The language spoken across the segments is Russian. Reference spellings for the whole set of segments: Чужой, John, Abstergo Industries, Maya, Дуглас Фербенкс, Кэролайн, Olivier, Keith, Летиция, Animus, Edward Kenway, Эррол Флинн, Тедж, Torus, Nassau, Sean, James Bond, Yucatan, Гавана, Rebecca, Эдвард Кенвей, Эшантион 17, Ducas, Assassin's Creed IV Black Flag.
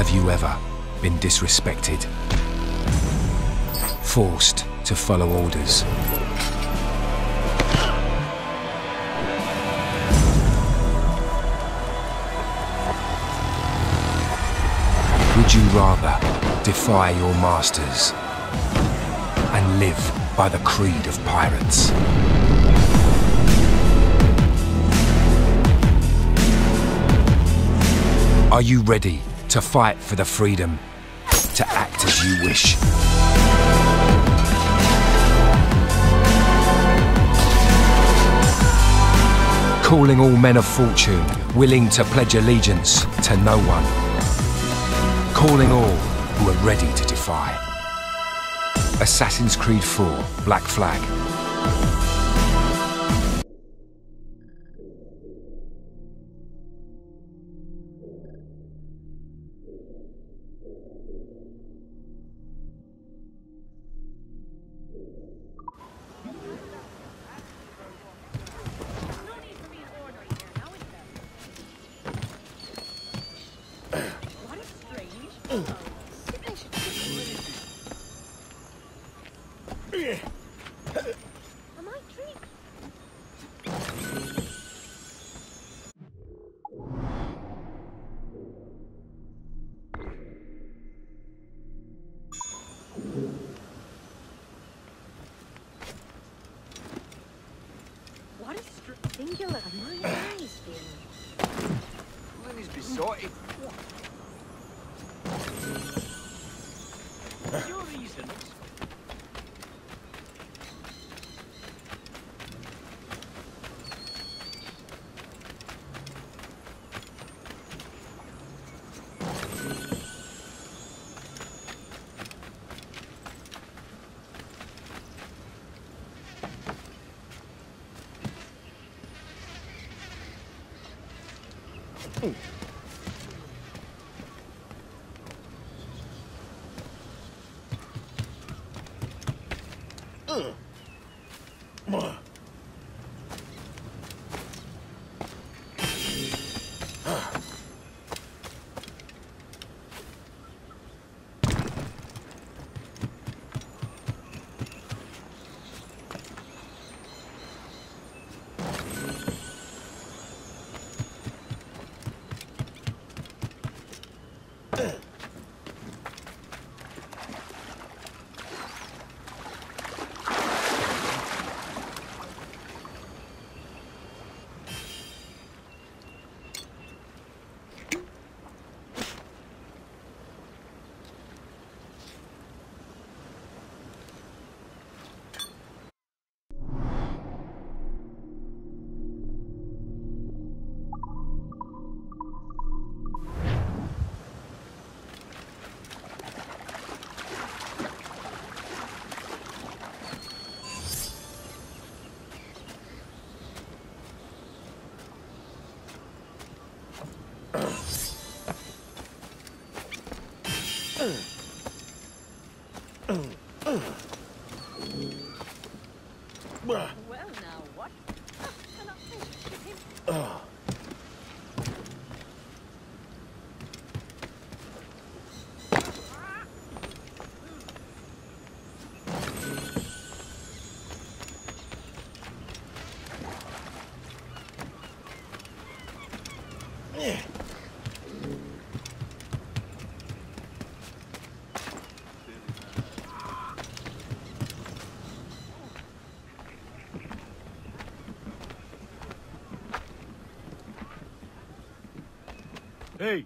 Have you ever been disrespected? Forced to follow orders? Would you rather defy your masters and live by the creed of pirates? Are you ready to fight for the freedom to act as you wish? Calling all men of fortune, willing to pledge allegiance to no one. Calling all who are ready to defy. Assassin's Creed IV Black Flag. Hey!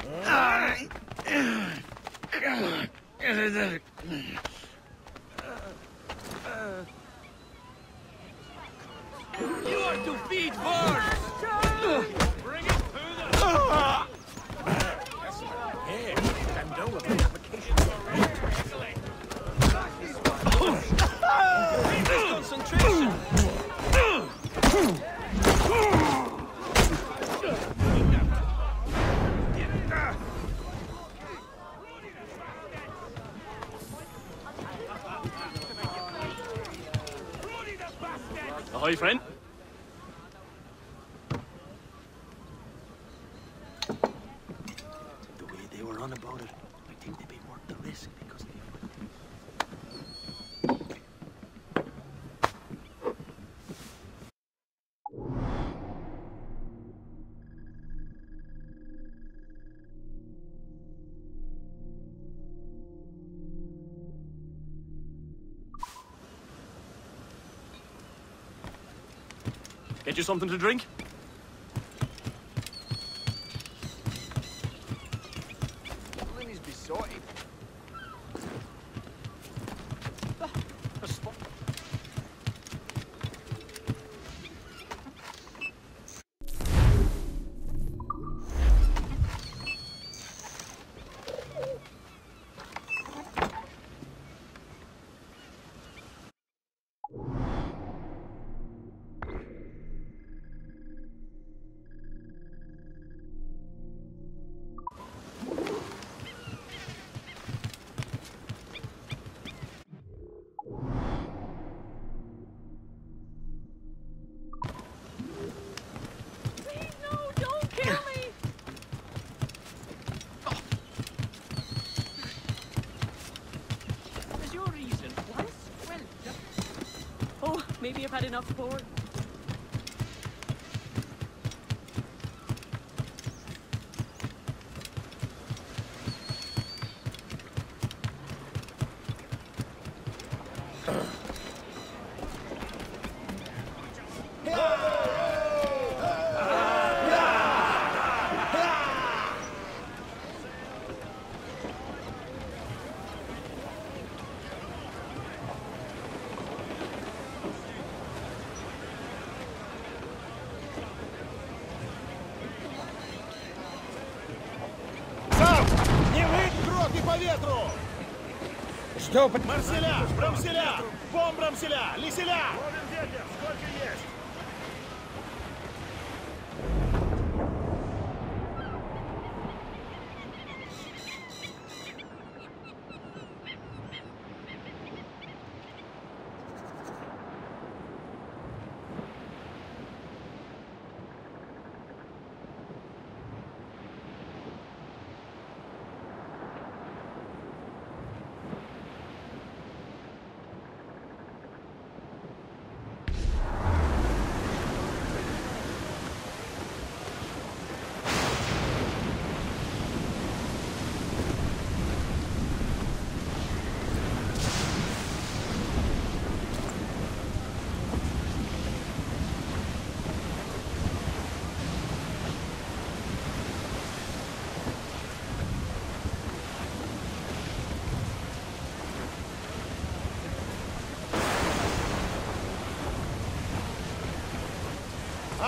God! You are to feed more! Bring it to the... Hey, I'm done with my application already. Concentration! Ahoy, friend. the risk because they get you something to drink? Maybe I've had enough pork. Марселя! Брамселя! Бом Брамселя! Лиселя! Ловим ветер! Сколько есть!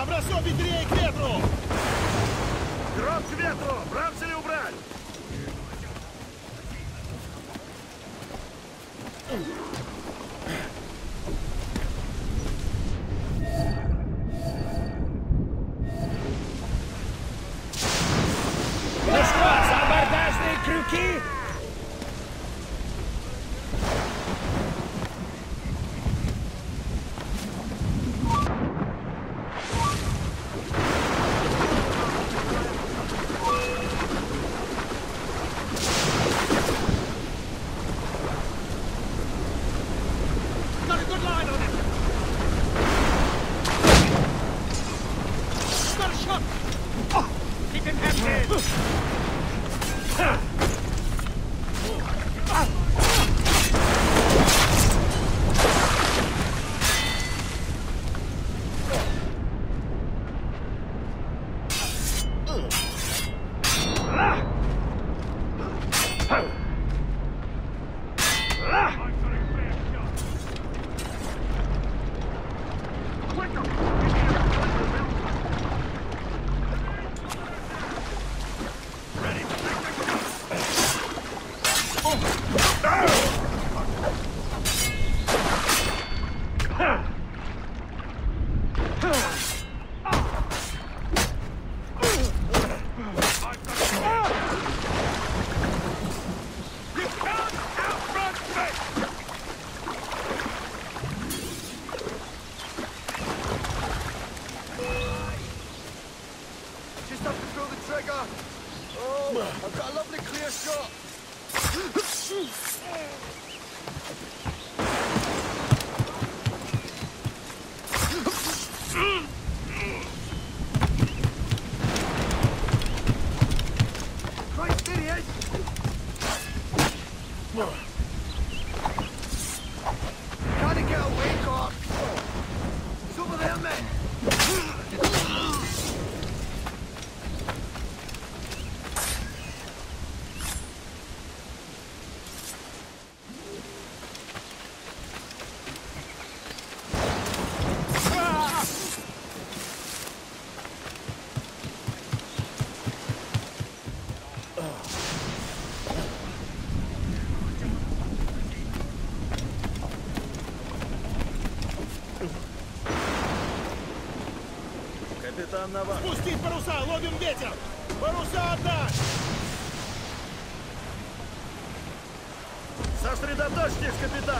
Бросок бедрей к ветру! Дроп к ветру! Брамсели убрать! Ну что, за абордажные крюки? I've got a lovely clear shot. Спустить паруса! Ловим ветер! Паруса отдать! Сосредоточьтесь, капитан!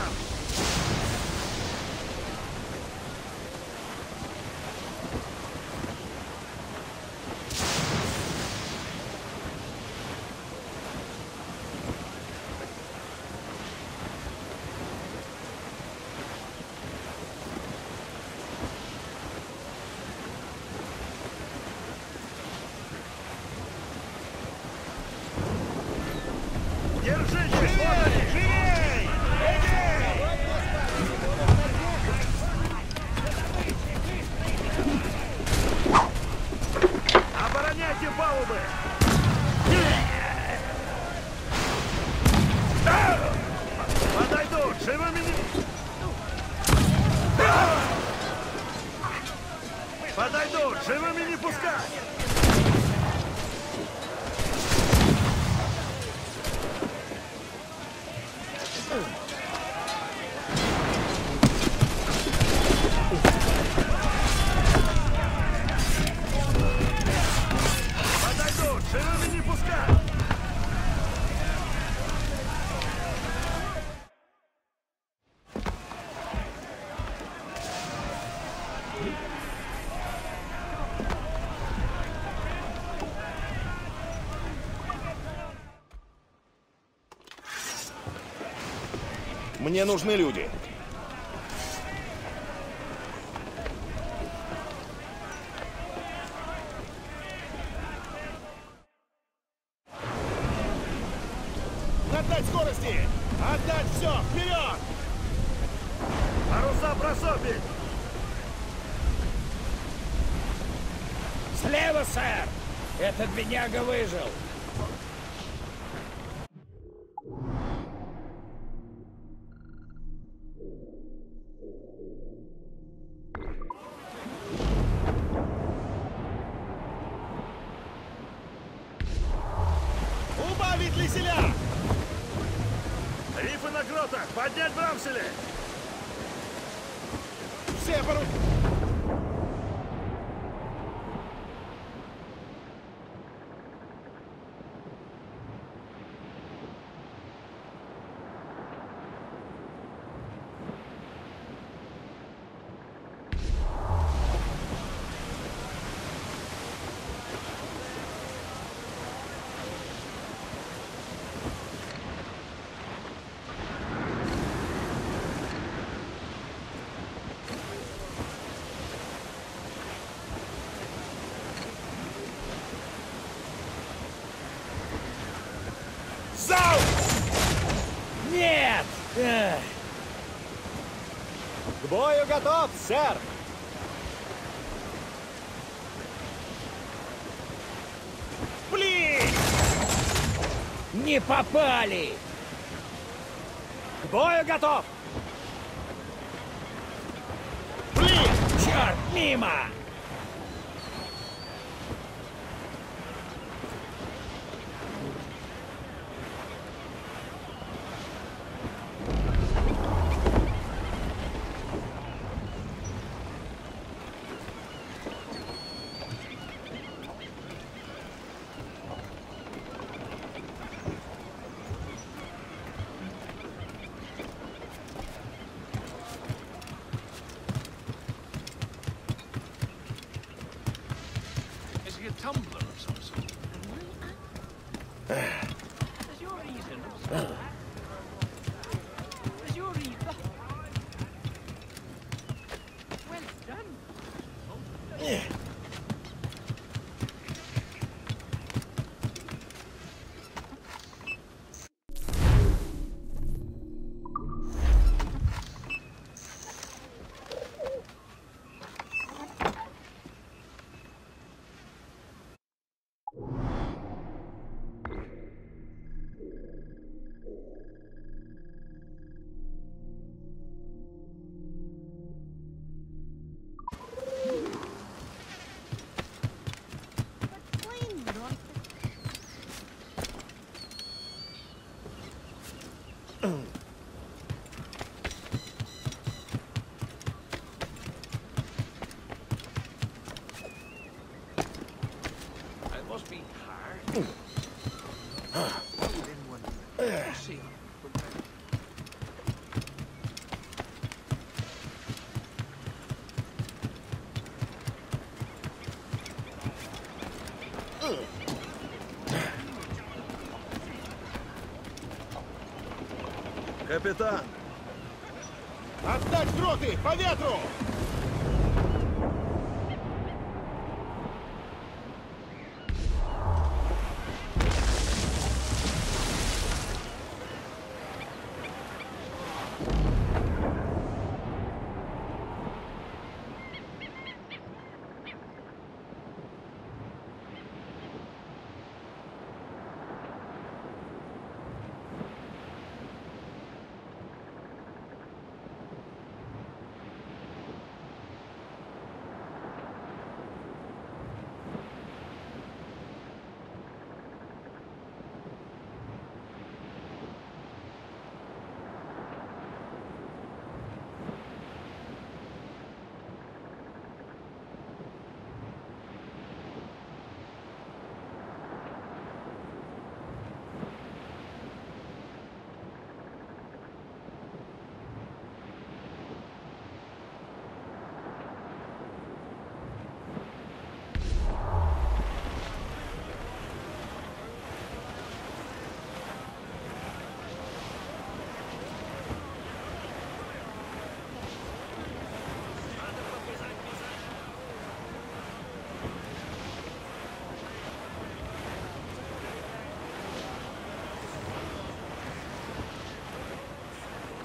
Мне нужны люди. Отдать скорости! Отдать все! Вперед! Паруса просопить! Слева, сэр! Этот бедняга выжил! К бою готов, сэр! Блин! Не попали! К бою готов! Блин! Черт, мимо! Tumbler of some sort. There's your reason. Капитан! Отдать дроты по ветру!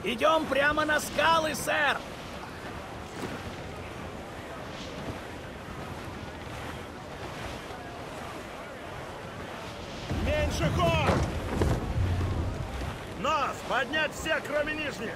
Идем прямо на скалы, сэр! Меньше ход! Нас! Поднять все, кроме нижних!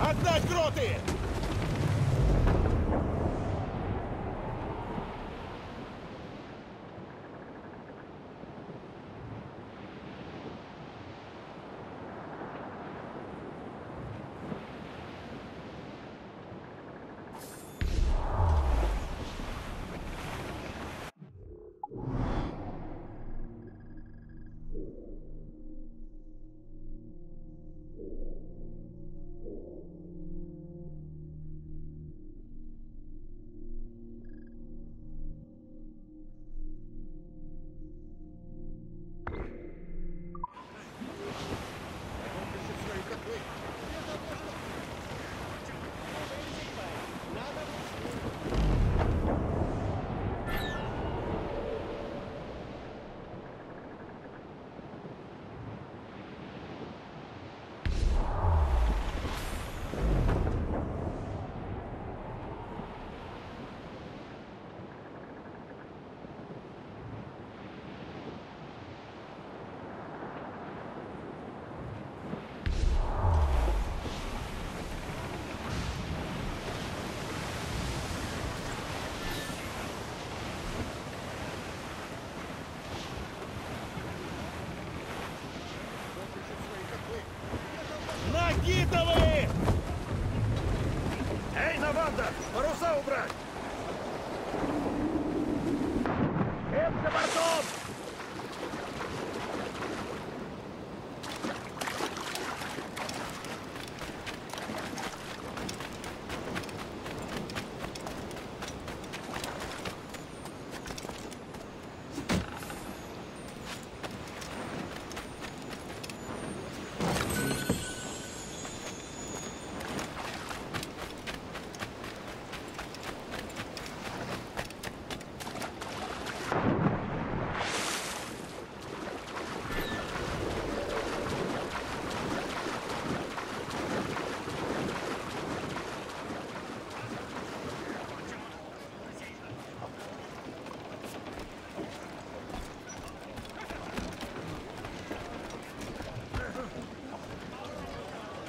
Отдать гроты! Эй, Наванда, паруса убрать! Эм за бортом!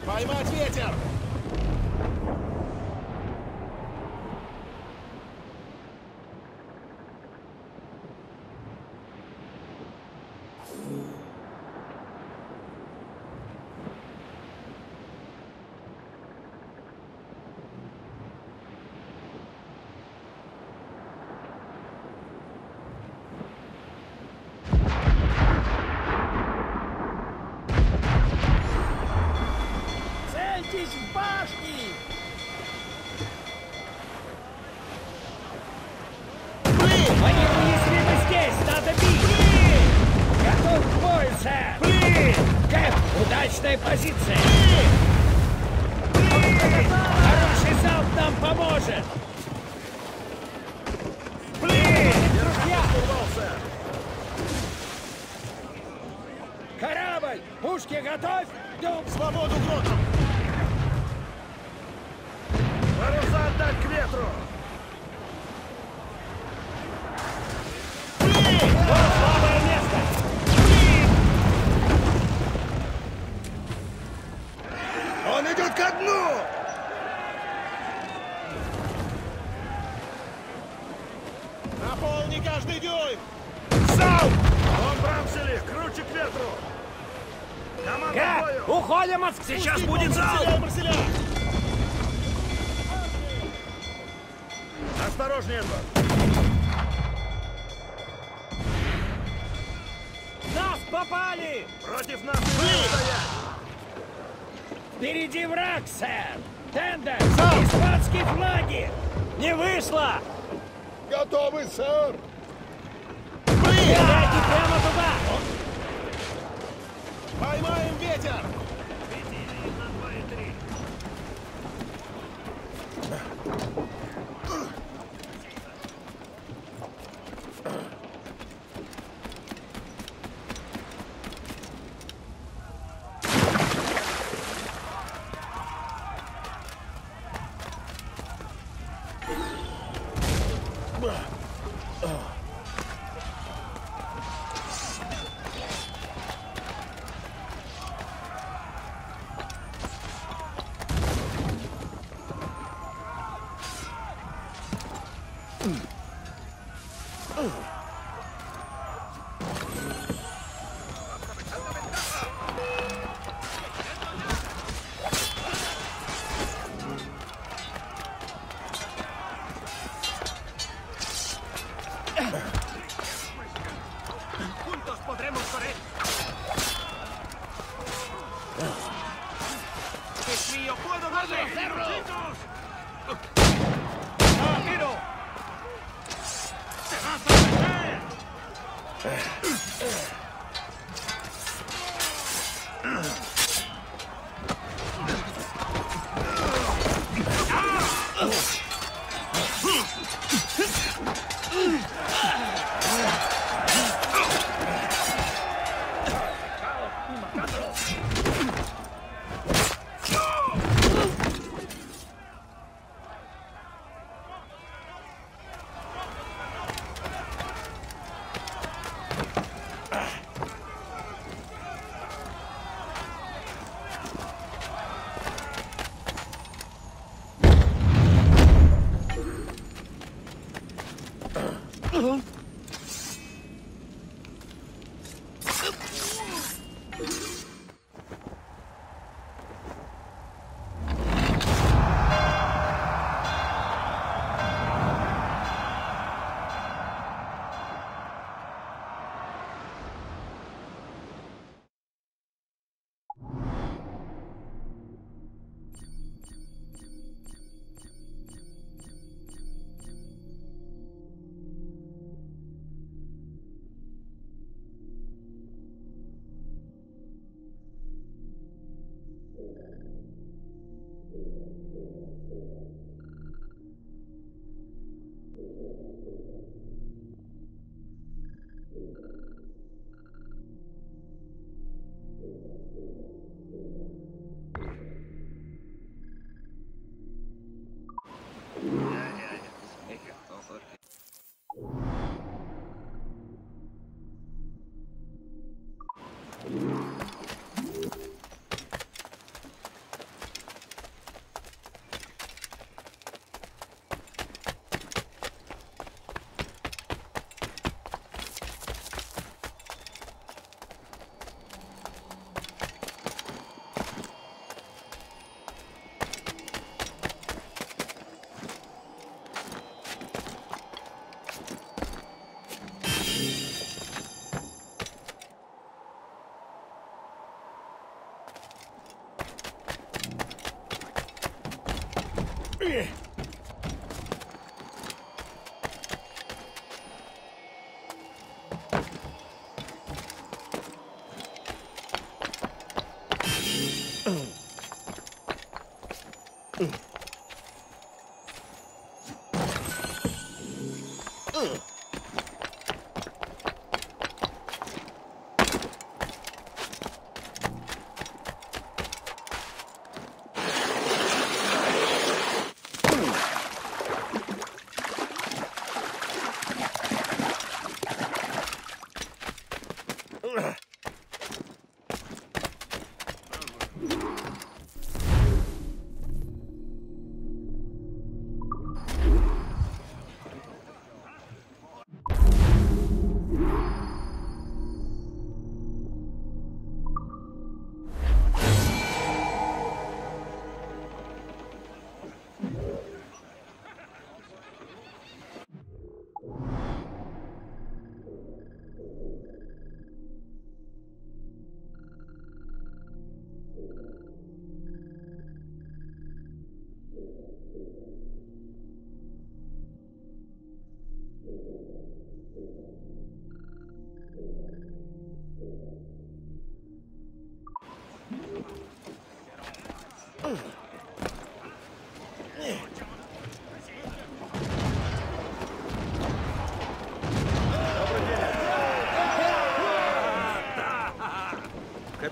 Поймать ветер! Позиция! Хороший залп нам поможет! Блин! Корабль! Пушки готовь! Дом! Свободу гротам! Паруса отдать к ветру! Сейчас будет зал! Осторожнее, Эдвард! Нас попали! Против нас стоять! Впереди враг, сэр! Тендер! Испанские флаги! Не вышло! Готовы, сэр! Блин! Поймаем ветер!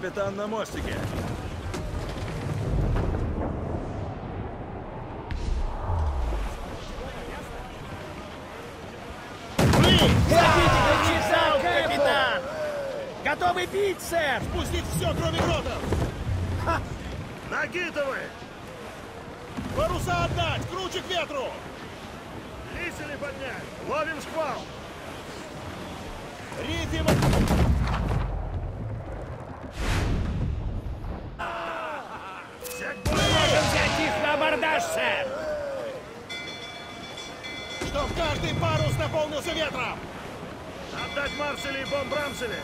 капитан на мостике. Готовы бить, сэр! Спустить все, кроме гротов! Ха! Накидывай! Паруса отдать! Круче к ветру! Висели поднять! Ловим шквал! Ритм! Мы можем взять их на абордаж, сэр! Чтоб каждый парус наполнился ветром! Отдать маршали и бомбрамшали!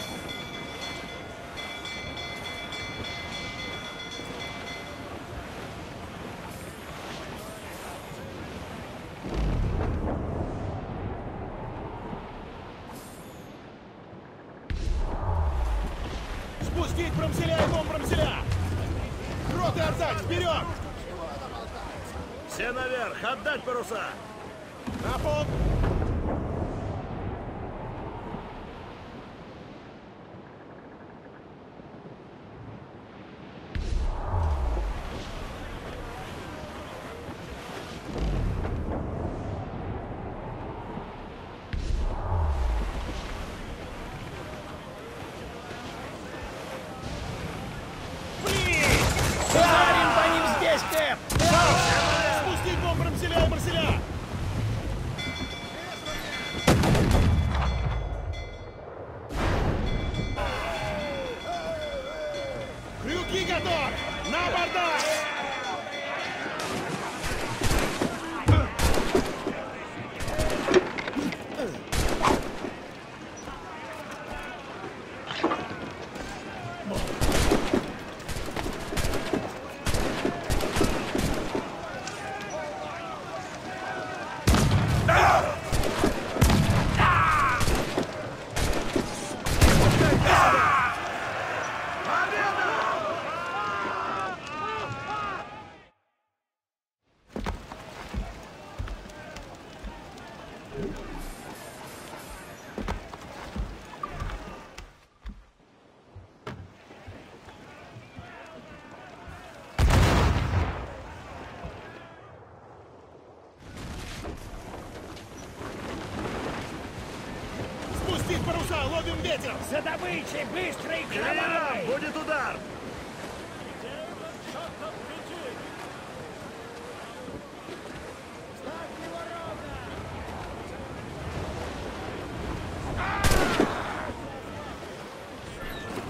Отдать паруса! На пол! Ловим ветер! За добычей! Быстро и кровавый! Будет удар!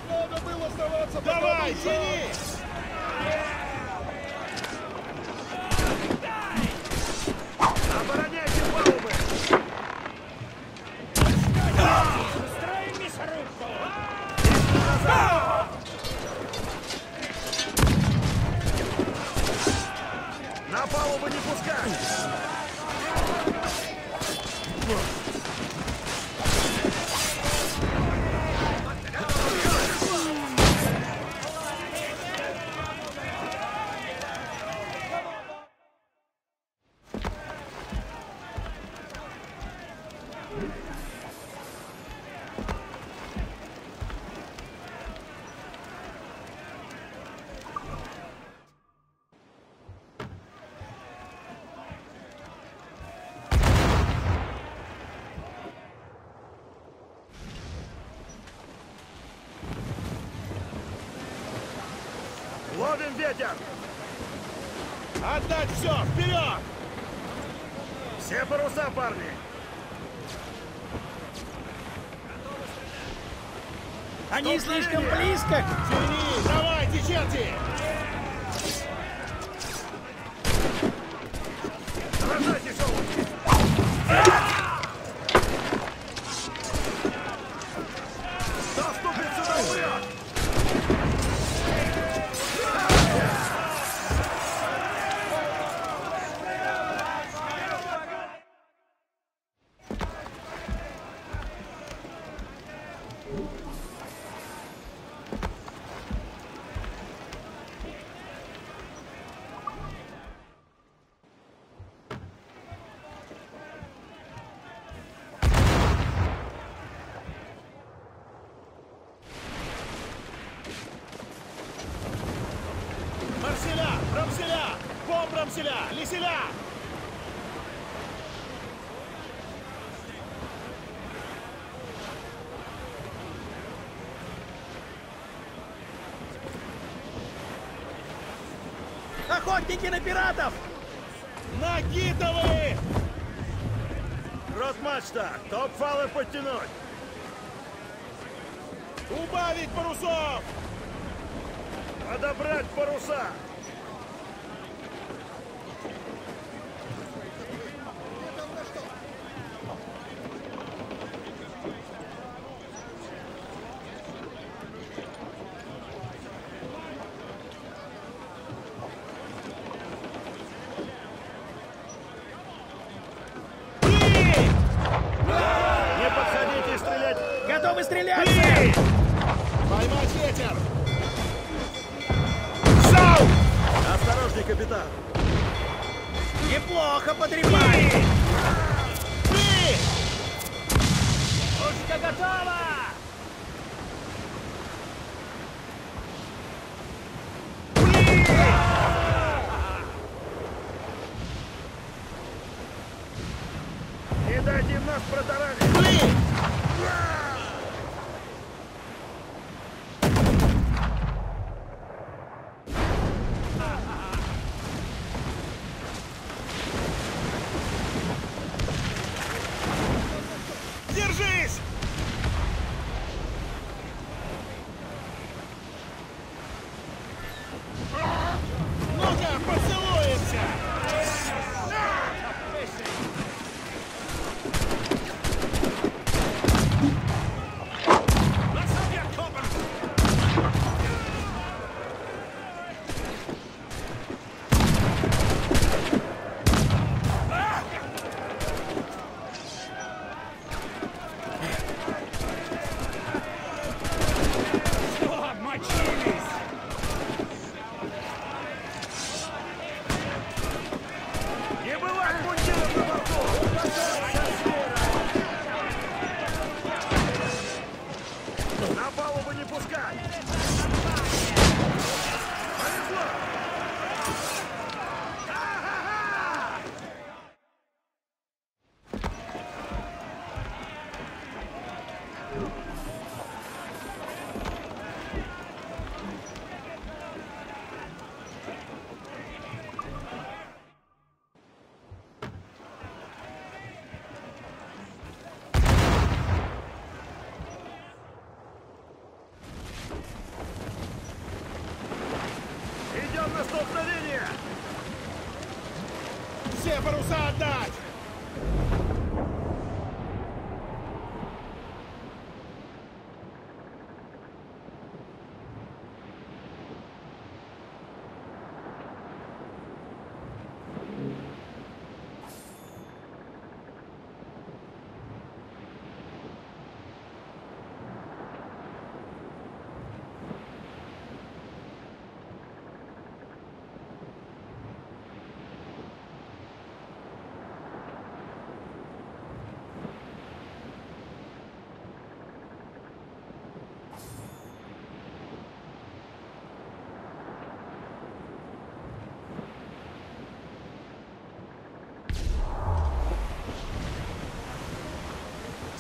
Надо было оставаться! Давай, тяни! Обороняйте палубы! На палубу не пускай! Ловим ветер! Отдать все! Вперед! Все паруса, парни! Они слишком близко! Тяни! Давайте, черти! Сражайтесь, солнышки! Laissez-la! Охотники на пиратов! Накидывай! Росмачта! Топ-фалы подтянуть! Убавить парусов! Подобрать паруса! Паруса отдать!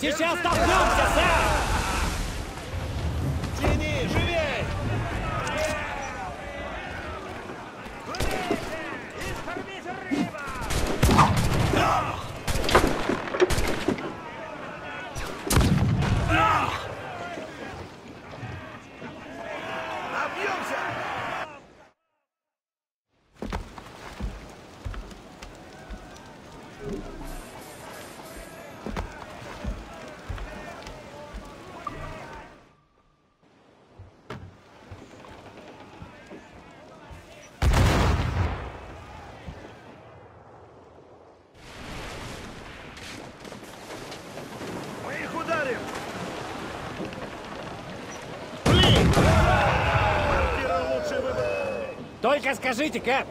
Сейчас столкнемся, сэр! Тяни, живей! Искормите рыба! Обьемся! Только скажите, Кэп!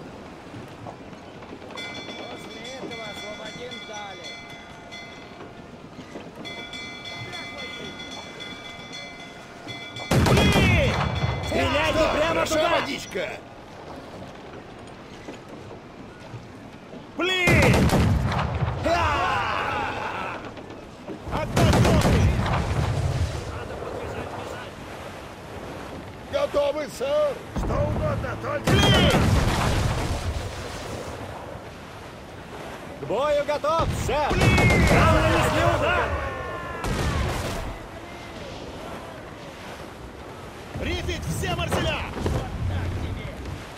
После этого освободим дали. Блин! Стреляйте прямо туда! Водичка! Готовы, сэр! Что угодно, только... К бою готов, сэр! Правда, если удар! Рифить все марселя!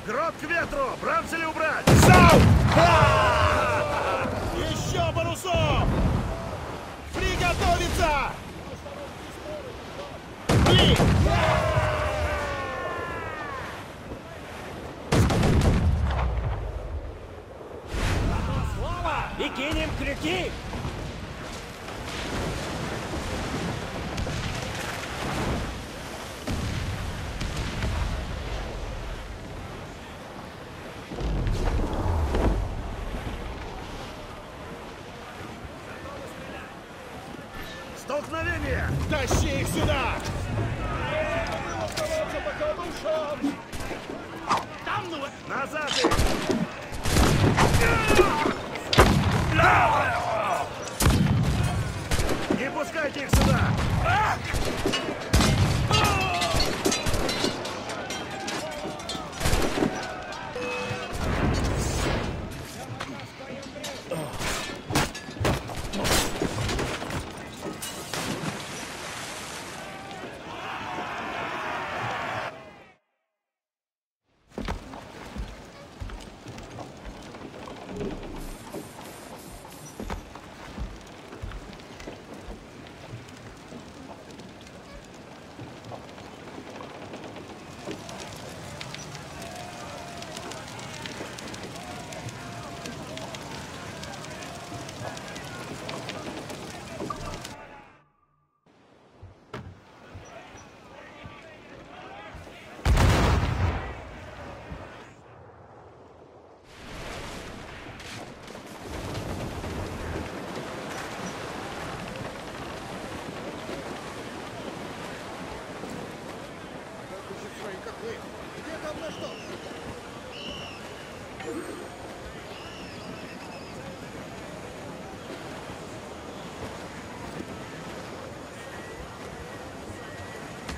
Грот к ветру! Брамсели убрать! Сау! Еще парусов! Приготовиться! Блин! И кинем крюки! Столкновение! Тащи их сюда! Там ну! Назад их! Не пускайте их сюда!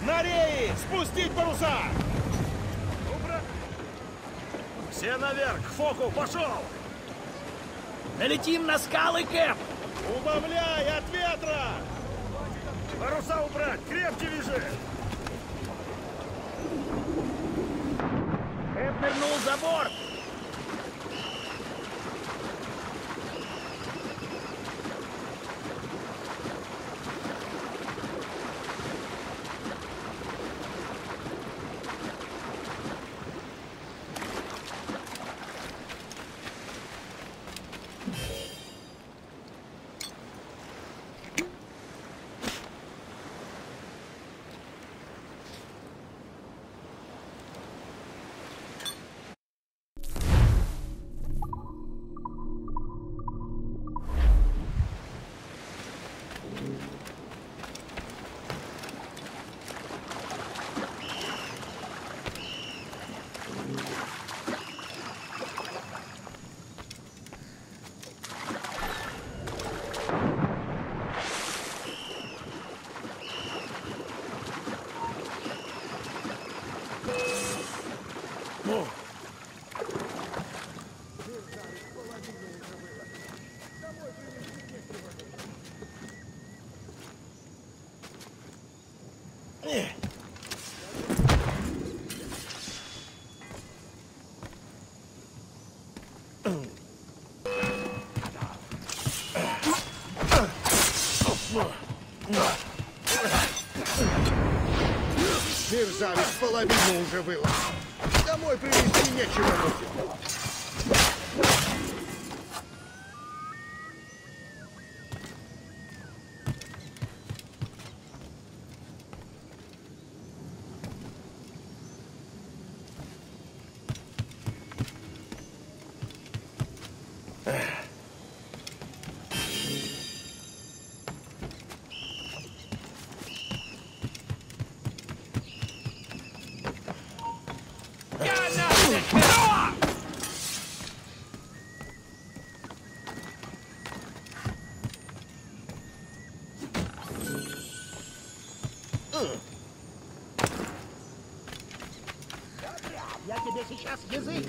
На реи! Спустить паруса! Убрать! Все наверх! К фоку! Пошел! Налетим на скалы, Кэп! Убавляй от ветра! Паруса убрать! Крепче вяжи! Кэп нырнул за борт! Зависть половину уже было. Домой привезти нечего будет. Я тебе сейчас язык.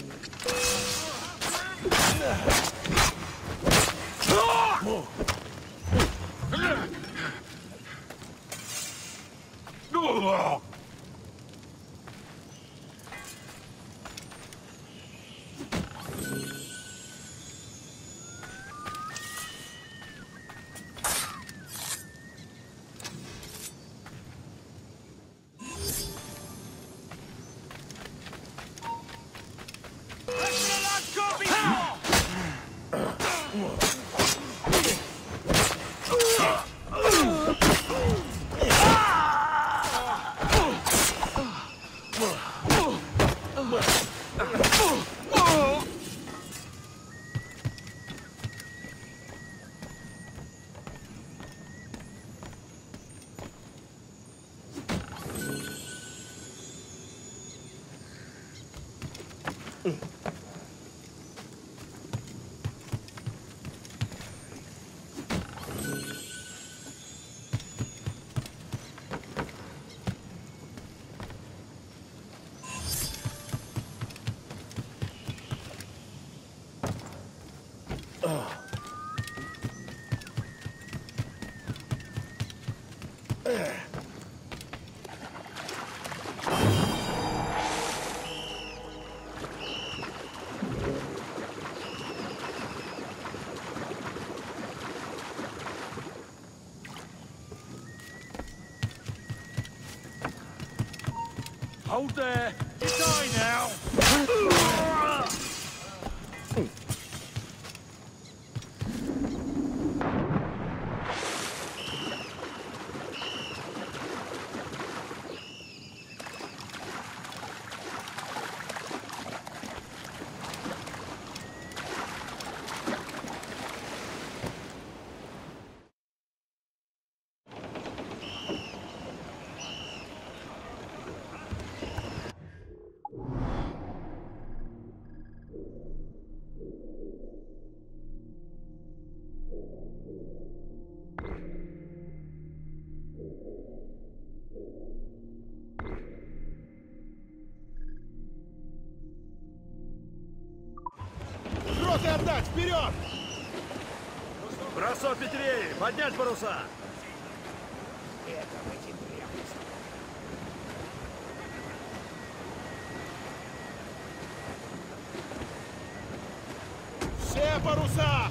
Hold there! It's I now! Отдать! Вперед! Бросок Петрей! Поднять паруса! Все паруса!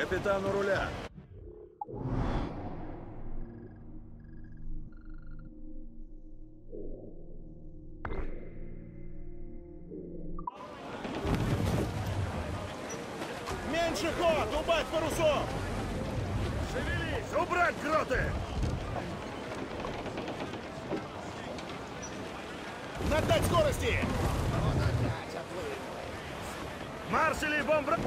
Капитан у руля. Меньше ход! Убавь парусов! Шевелись! Убрать гроты! Надать скорости! Марш или бомбра...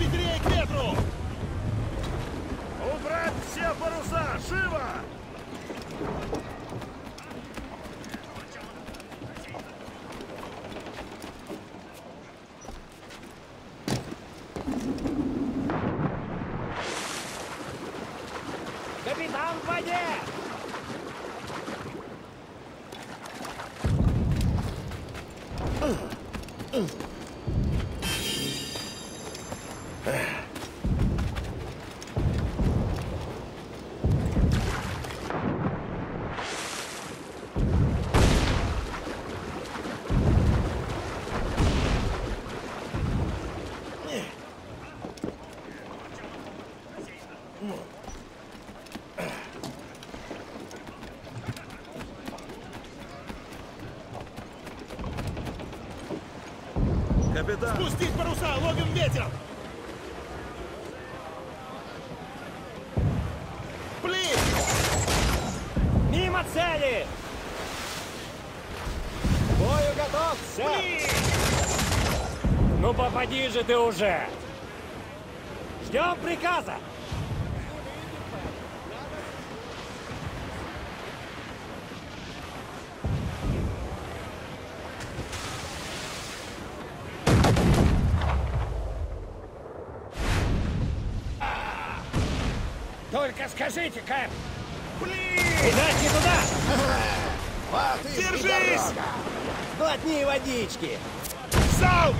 Бедрее к ветру! Убрать все паруса! Живо! Капитан в воде! Спустить паруса! Ловим ветер! Блин! Мимо цели! К бою готов! Блин! Ну попади же ты уже! Ждем приказа! Только скажите, Кэп! Блин! Иначе туда! Вот и держись! Глотни водички! Залп!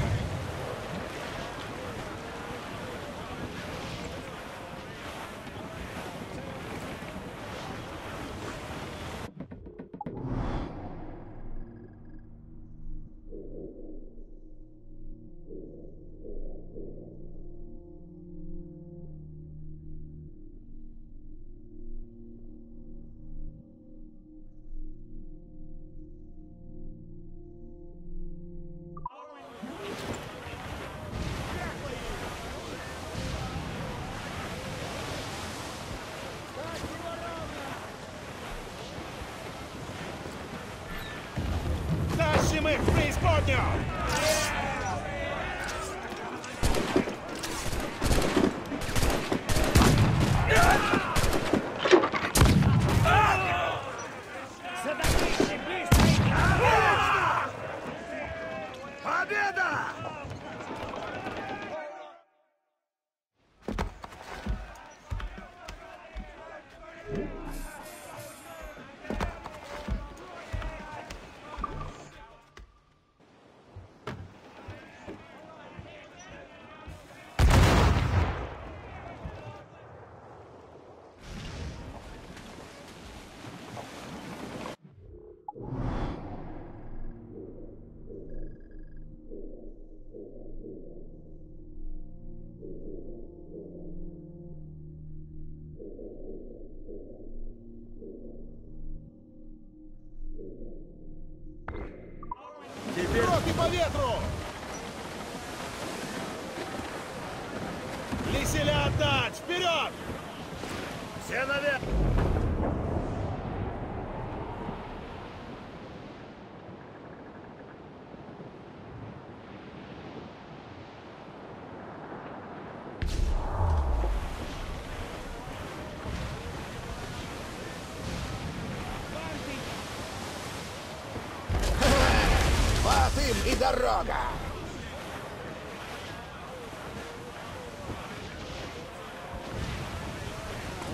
По ветру! Лиселя отдать! Вперед! Все наверх! Дорога!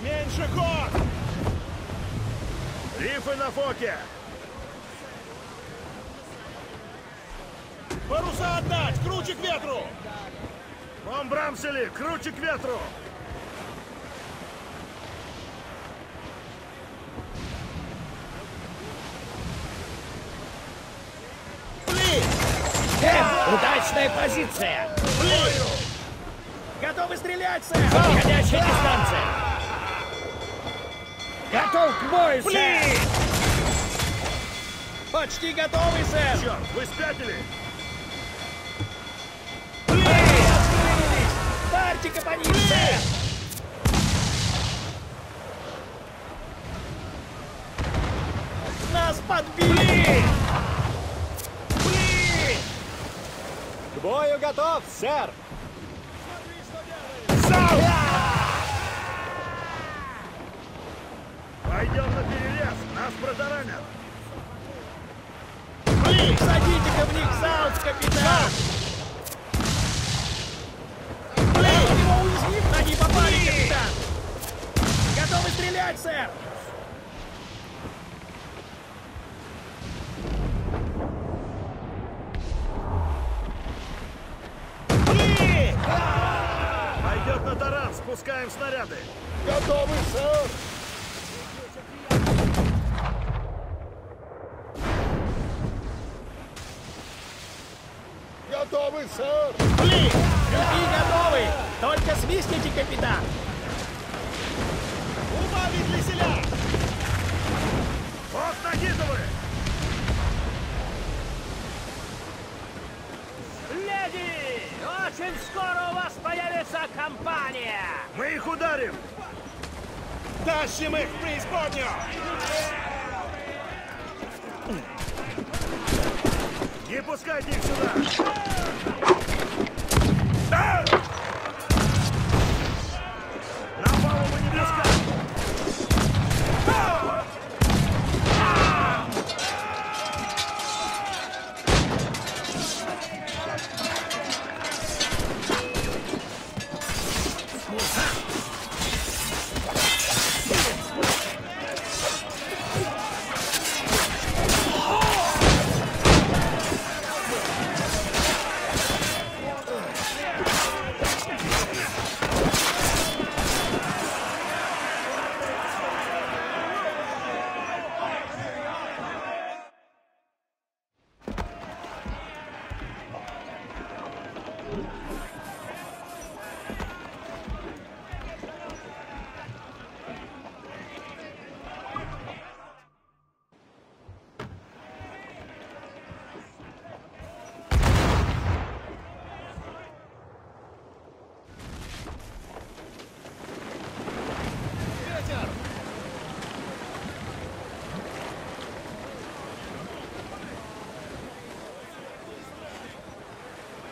Меньше год! Рифы на фоке! Паруса отдать! Круче к ветру! Вам брамсели! Круче к ветру! Удачная позиция! Блин! Готовы стрелять, сэр! Подходящая дистанция! Готов к бою, сэр! Почти готовы, сэр! Черт, вы спятили! Блин! Парьте капонин, сэр! Бою готов, сэр! Сау! Пойдем на перерез, нас протаранят! Блин, садите-ка в них, Саут, капитан! Блин, его уязвим, они попали, капитан! Готовы стрелять, сэр! Пускаем снаряды. Готовы, сэр. Готовы, сэр. Блин, люди готовы. Только свистните, капитан. Убавить для селя. Вот накидывай. Леди, очень скоро у вас появится компания! Мы их ударим! Тащим их в преисподнюю! Не пускайте их сюда! Да! На палубу не пускай! Да!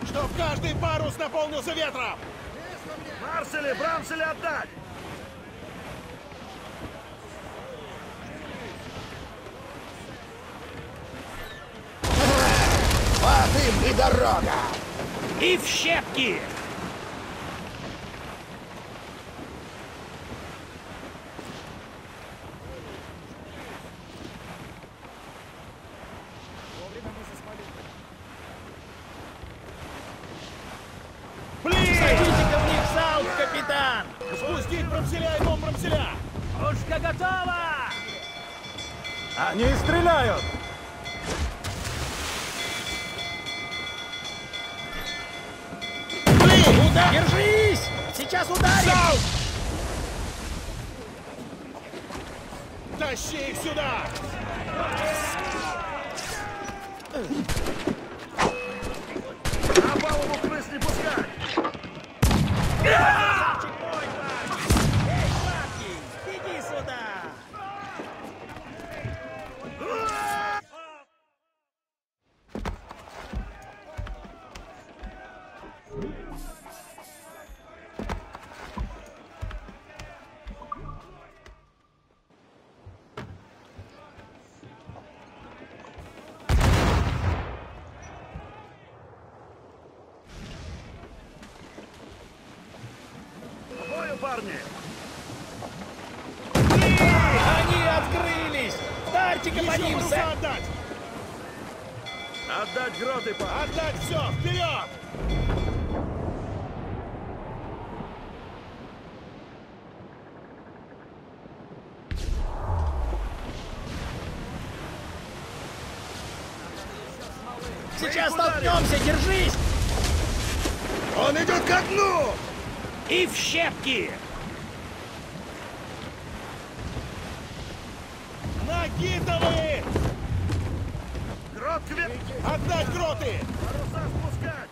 Чтоб каждый парус наполнился ветром! Марсели, брамсели отдать! Вот им и дорога! И в щепки! мальчикам боимся! Отдать грот и пар! Отдать все! Вперед! Сейчас столкнемся, держись! Он идет ко дну! И в щепки! Накидывай! Грот квет! Отдать гроты! Паруса спускать!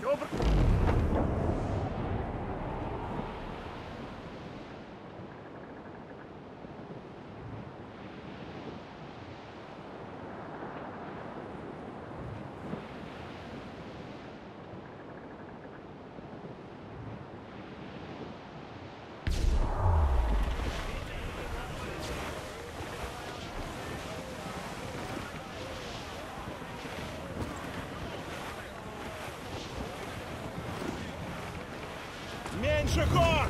Шикор!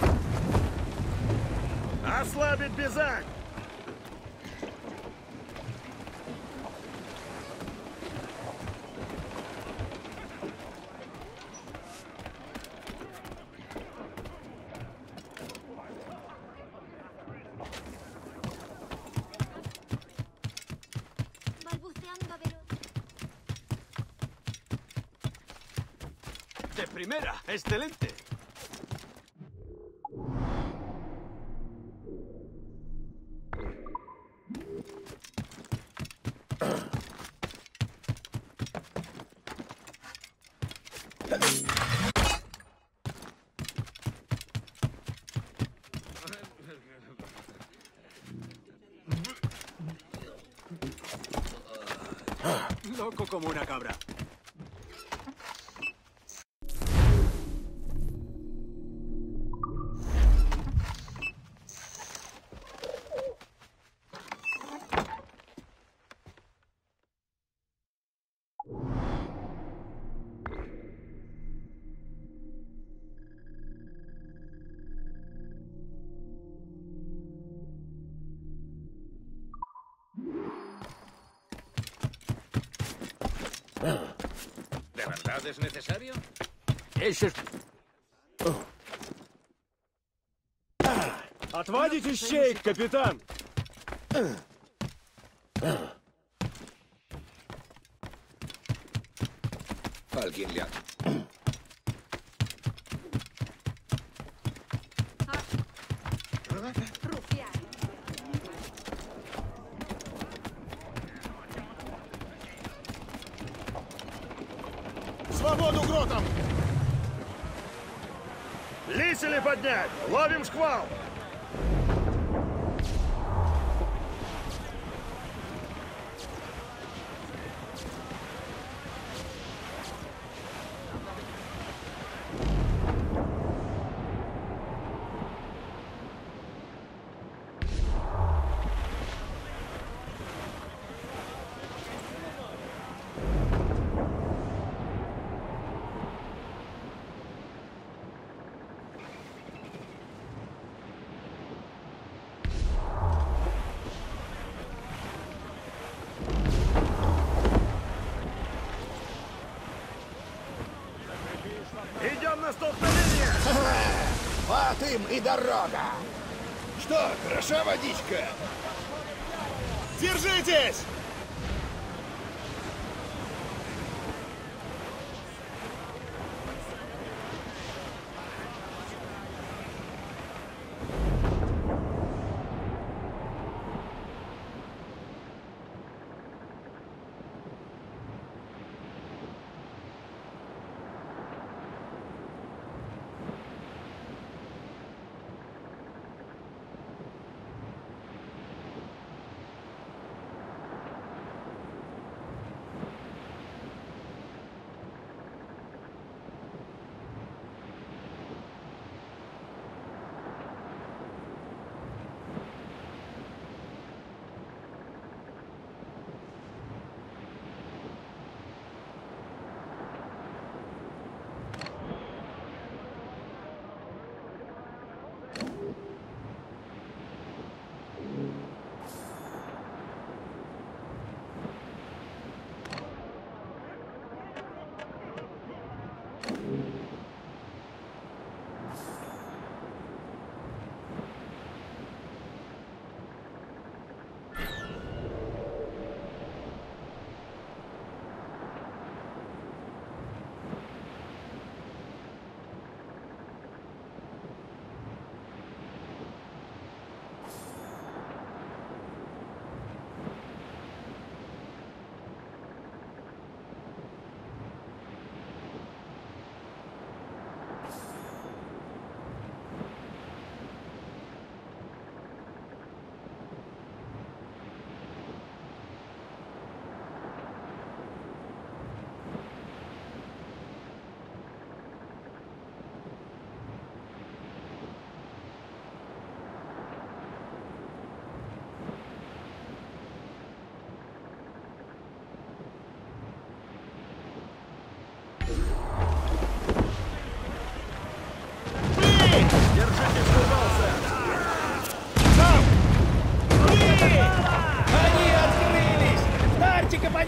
Ослабить безак! De primera, excelente. Loco como una cabra. ¿Es necesario? Eso es... Отводите щейк, капитан! Alguien le ha... Лисели поднять! Ловим шквал! Вот им и дорога! Что, хороша водичка? Держитесь!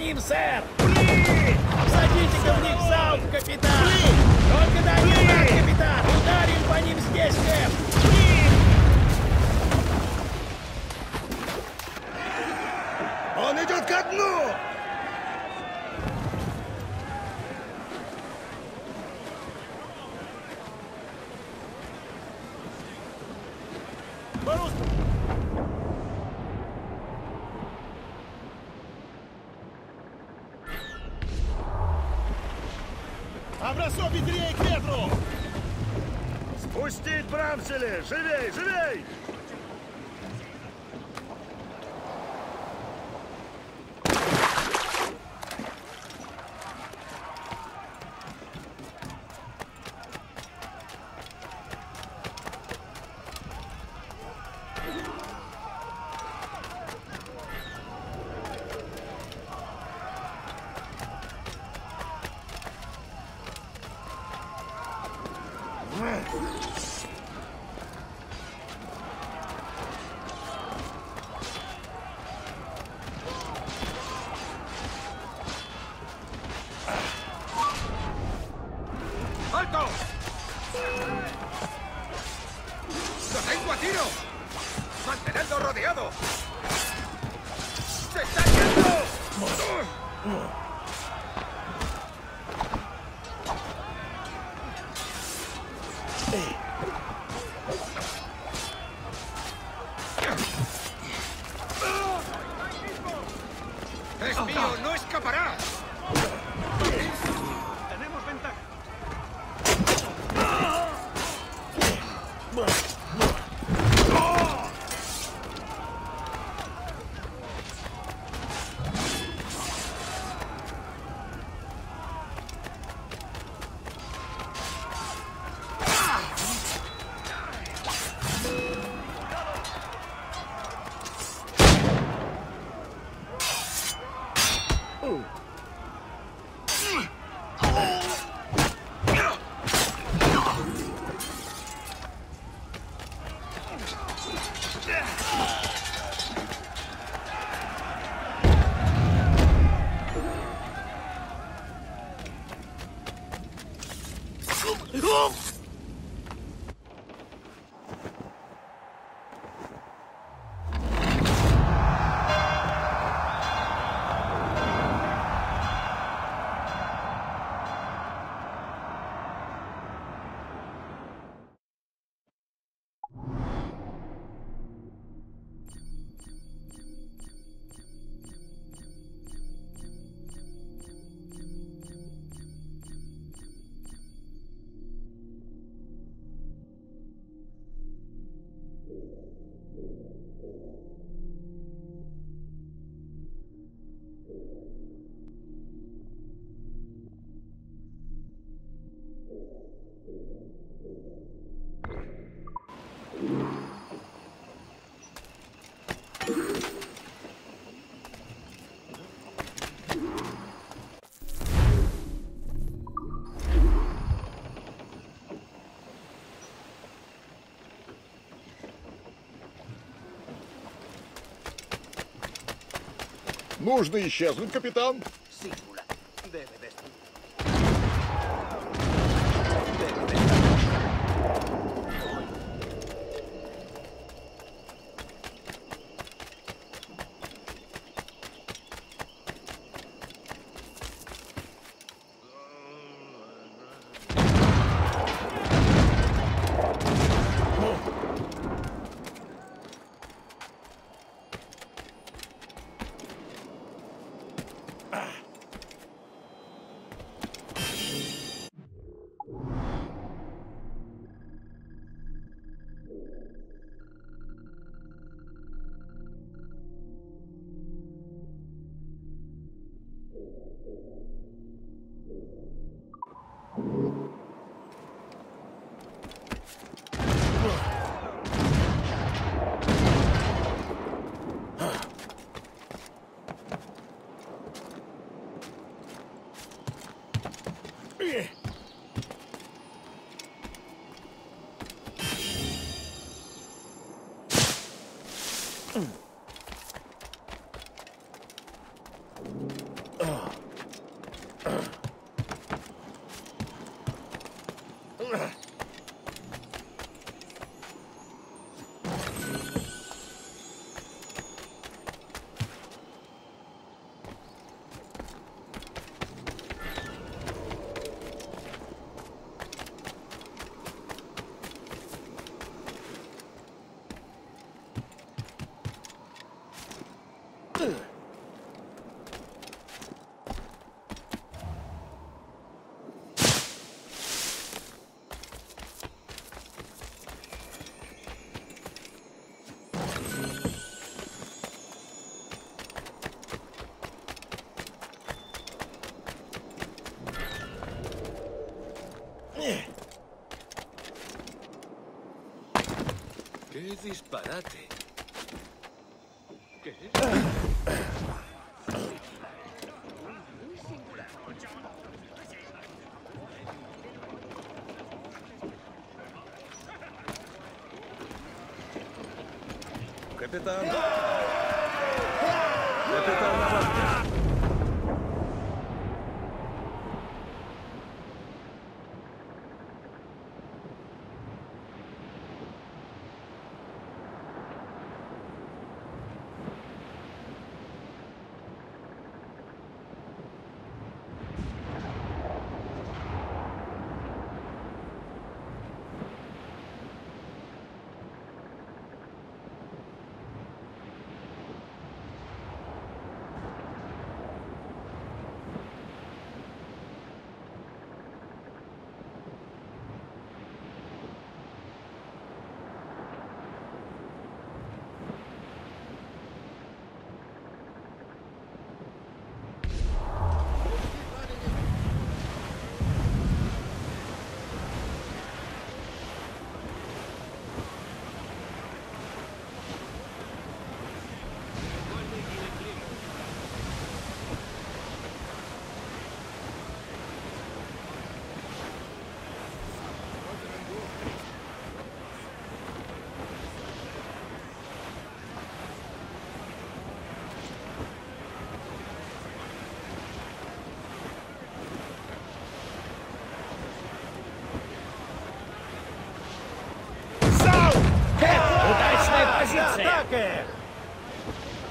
ним, сэр! Садите-ка в них залп, капитан! Только до них, капитан! Ударим по ним здесь, сэр! Он идет ко дну! Образцов бедрее к ветру! Спустить брамсели! Живей, живей! Нужно исчезнуть, капитан. Ah! ¡Qué disparate! ¿Qué es eso? Capitán. Capitán.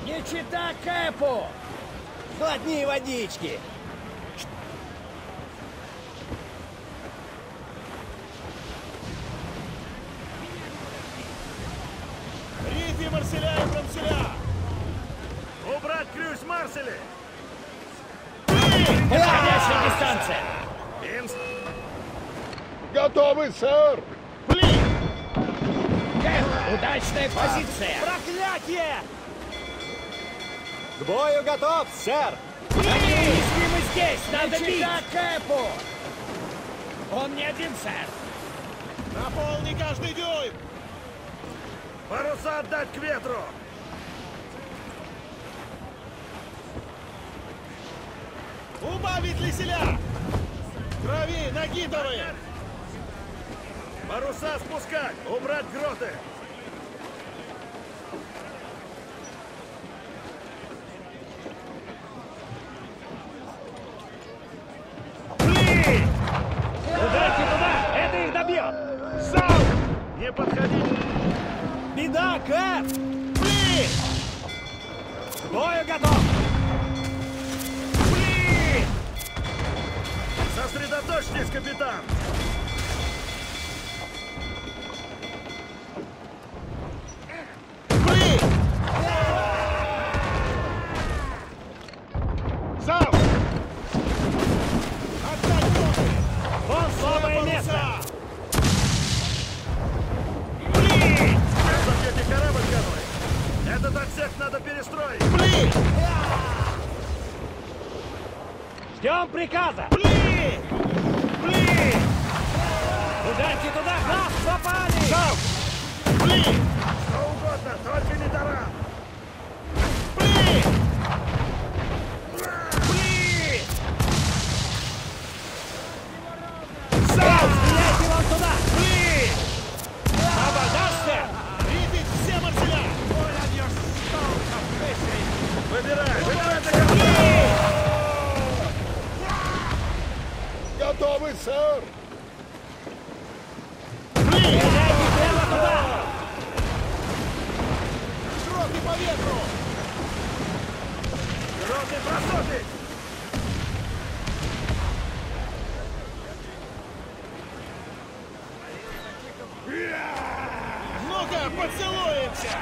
Не читай Кэпу! Глотни водички! Риди, Марселя и Франселя! Убрать ключ Марсели! Подходящая дистанция! Готовы, сэр! Удачная позиция! Проклятие! К бою готов, сэр! Блин! Если мы здесь, надо бить! Кэпу! Он не один, сэр! Наполни каждый дюйм! Паруса отдать к ветру! Убавить лиселя! Крови, ноги давай! Паруса спускать! Убрать гроты! Приказа! Блин! Блин! Ударьте туда! Нас попали! Стоп! Блин! Что угодно, только не таран! Блин! Блин! Стоп! Стреляйте вам туда! Блин! Ободастся! Видеть все морселя! Выбирай! Выбирай такого! Готовы, сэр! Ну-ка, поцелуемся!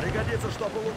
Пригодится, что было.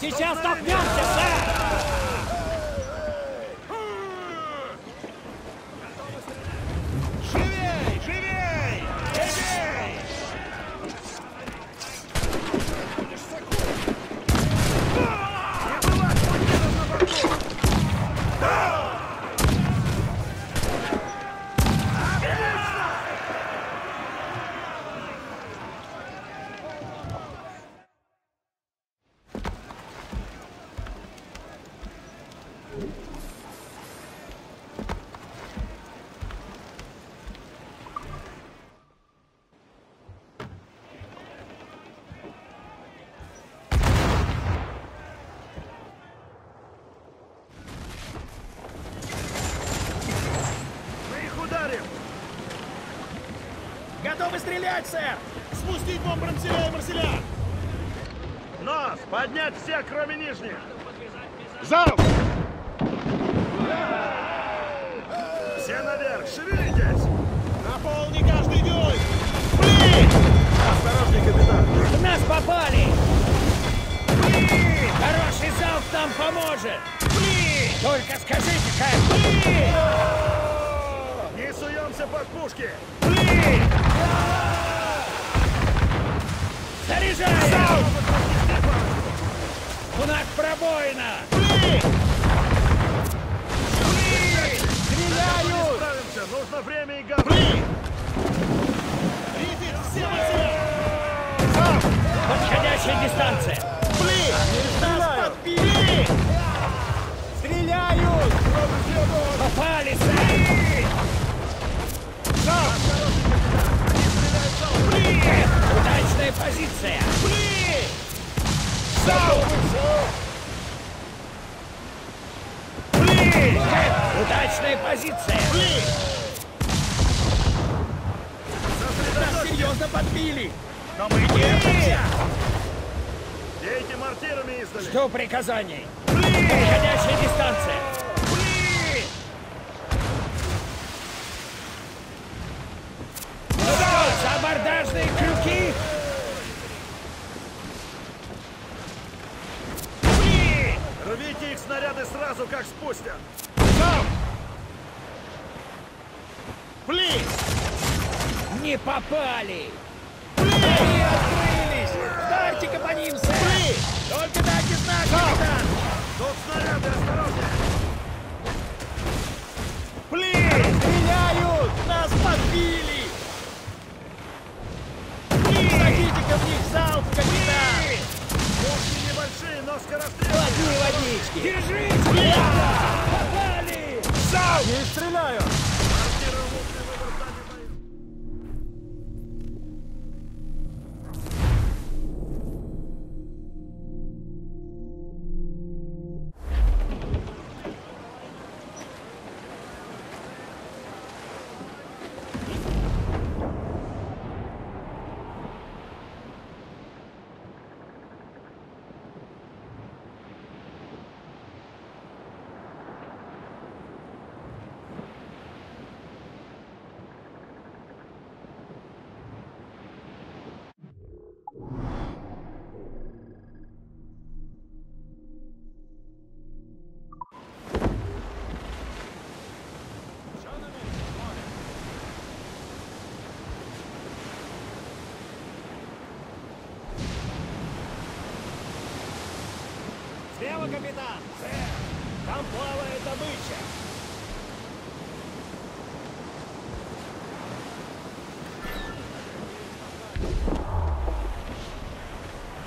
Сейчас столкнемся, сэр! Живей! Живей! Живей! Готовы стрелять, сэр! Спустить бомб Ранселя и Марселя! Нос! Поднять всех, кроме нижних! За руку! Все наверх! Шевелитесь! Наполни каждый дюйм! Блин! Осторожней, капитан! В нас попали! Блин! Хороший залп нам поможет! Блин! Только скажите, как! Блин! Не суемся под пушки! Блин! Заряжаем! У нас пробоина! Блин! Блин! Стреляют! Нужно время и гавань! Блин! Видите, все высоко! Подходящая дистанция! Блин! Нас подбили! Стреляют! Попали, сэр! Блин! Удачная позиция! Блин! Сау! Блин! Удачная позиция! Блин! Нас серьезно подбили! Но мы не... Бейте мортирами издали! Жду приказаний! Блин! Приходящая дистанция! Абордажные крюки! Блин! Рвите их снаряды сразу, как спустят! Да! Блин! Не попали! Блин! Они открылись! Дайте-ка по ним, сэр! Блин! Только дайте знак, капитан! Тут снаряды, осторожно! Блин! Стреляют! Нас подбили! Блин! Садите-ка в них залп, капитан! Пушки небольшие, но скорострельные! Води, водички! Держите! Блин! Попали! Залп! Не стреляют! Слева, капитан! Сэр! Там плавает добыча!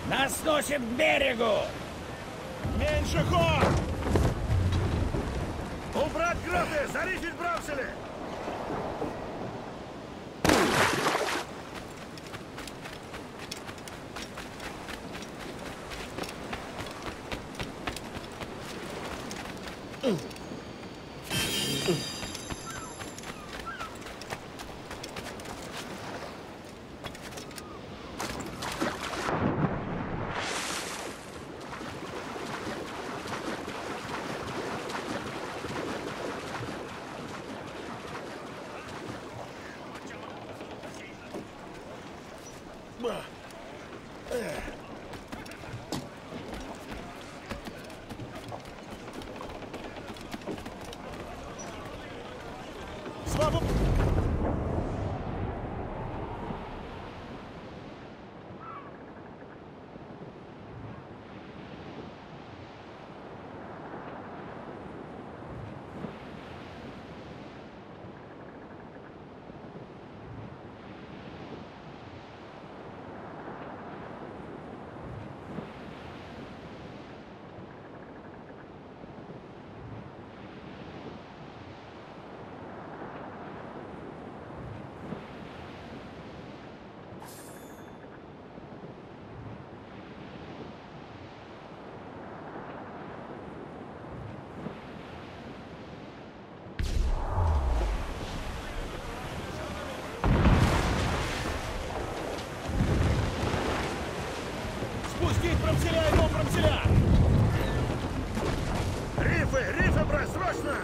Нас носит к берегу! Меньше ход! Убрать гроты! Зарядить браусели! Промселя, его промселя! Рифы, рифы, брат, срочно!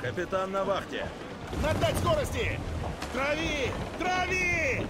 Капитан на вахте. Нагнать скорости! Трави! Трави!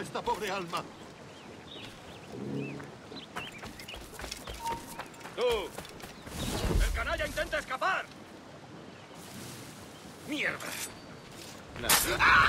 Esta pobre alma. ¡Tú! ¡El canalla intenta escapar! ¡Mierda! No. ¡Ah!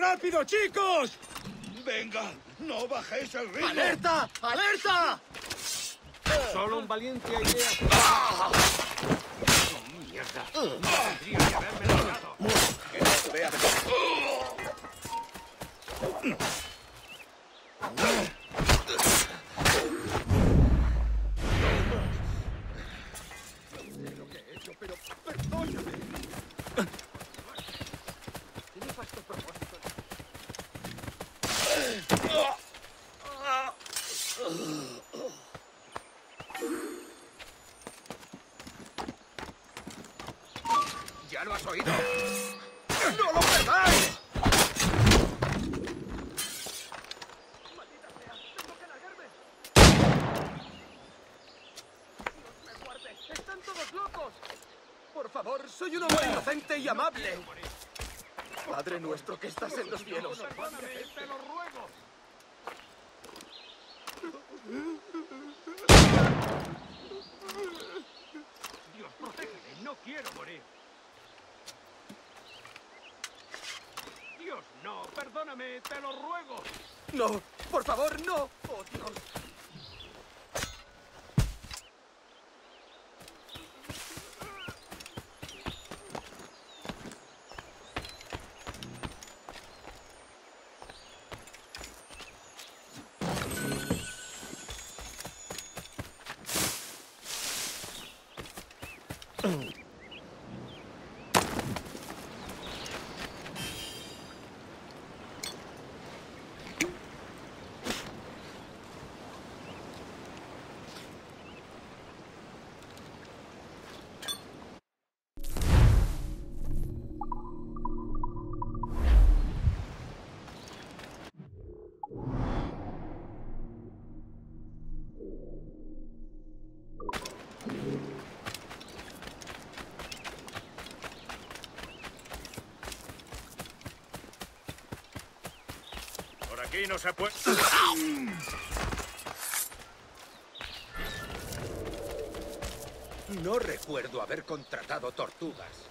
¡Rápido, chicos! ¡Venga! ¡No bajéis el ritmo! ¡Alerta! ¡Alerta! Solo un valiente idea. ¡Ah! ¡Oh, mierda! ¡No tendría que haberme largado! ¡Que no se vea! ¡No lo perdáis! ¡Maldita sea! ¡Tengo que largarme! ¡Dios me guarde! ¡Están todos locos! Por favor, soy un hombre inocente y amable. Padre nuestro que estás en los cielos. ¡Perdóname, te lo ruego! Dios, protégeme, no quiero morir. Dios, no, perdóname, te lo ruego. No, por favor, no. Oh, Dios. Aquí no se puede... No recuerdo haber contratado tortugas.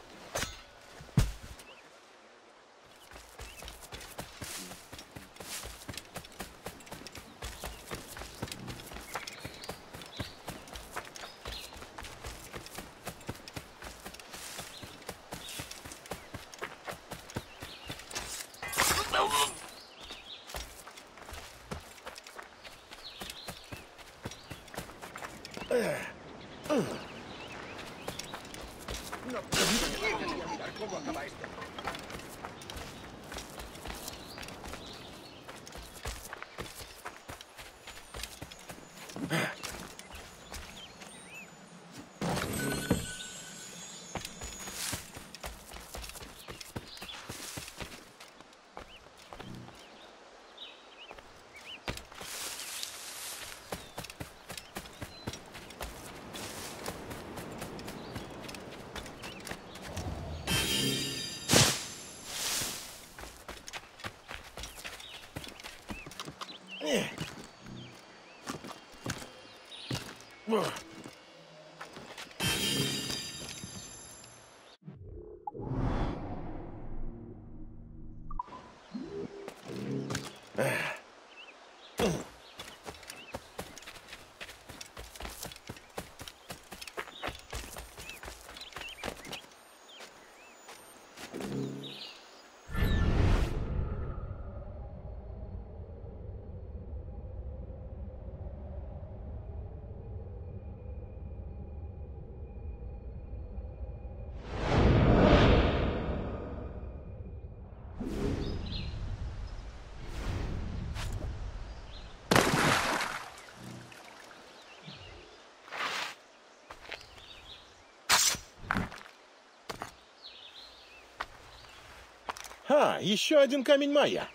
А, еще один камень Майя.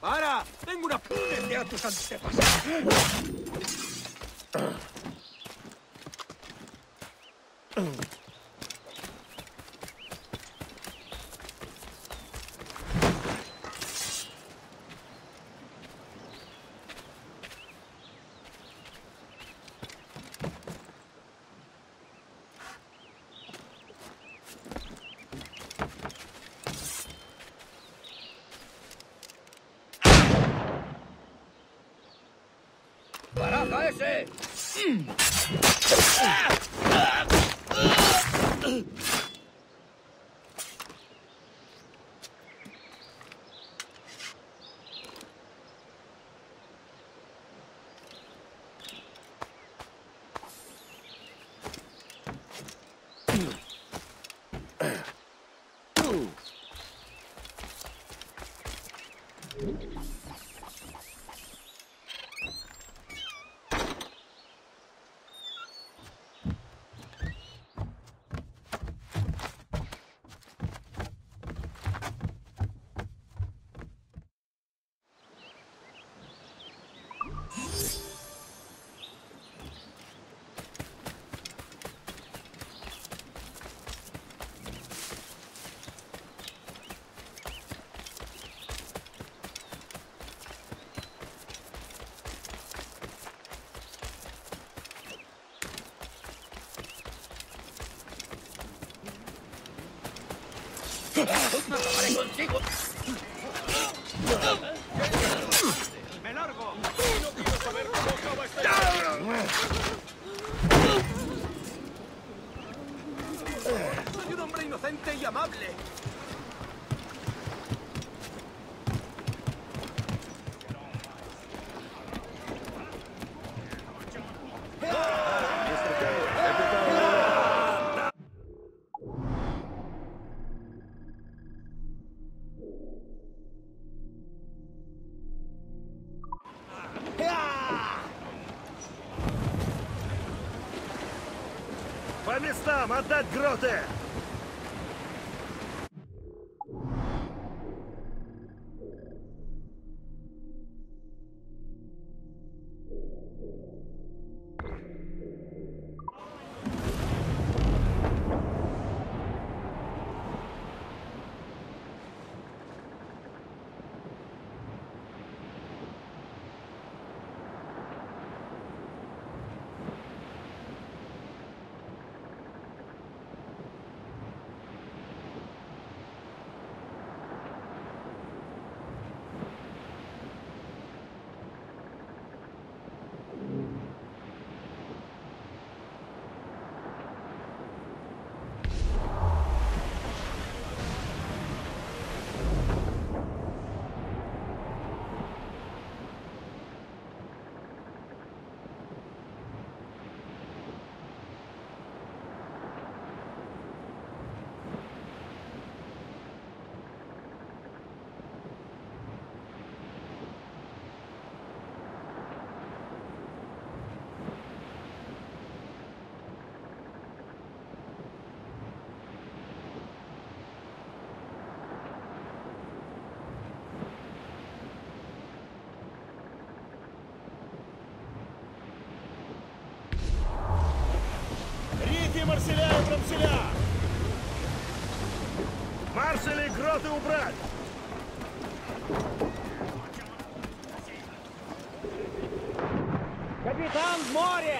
Para, tengo una pelea a tus antepasados. Me largo. No quiero saber cómo acaba este caso. Soy un hombre inocente y amable. Отдать гроты! Марселя и Брамселя! Маршали, гроты убрать! Капитан в море!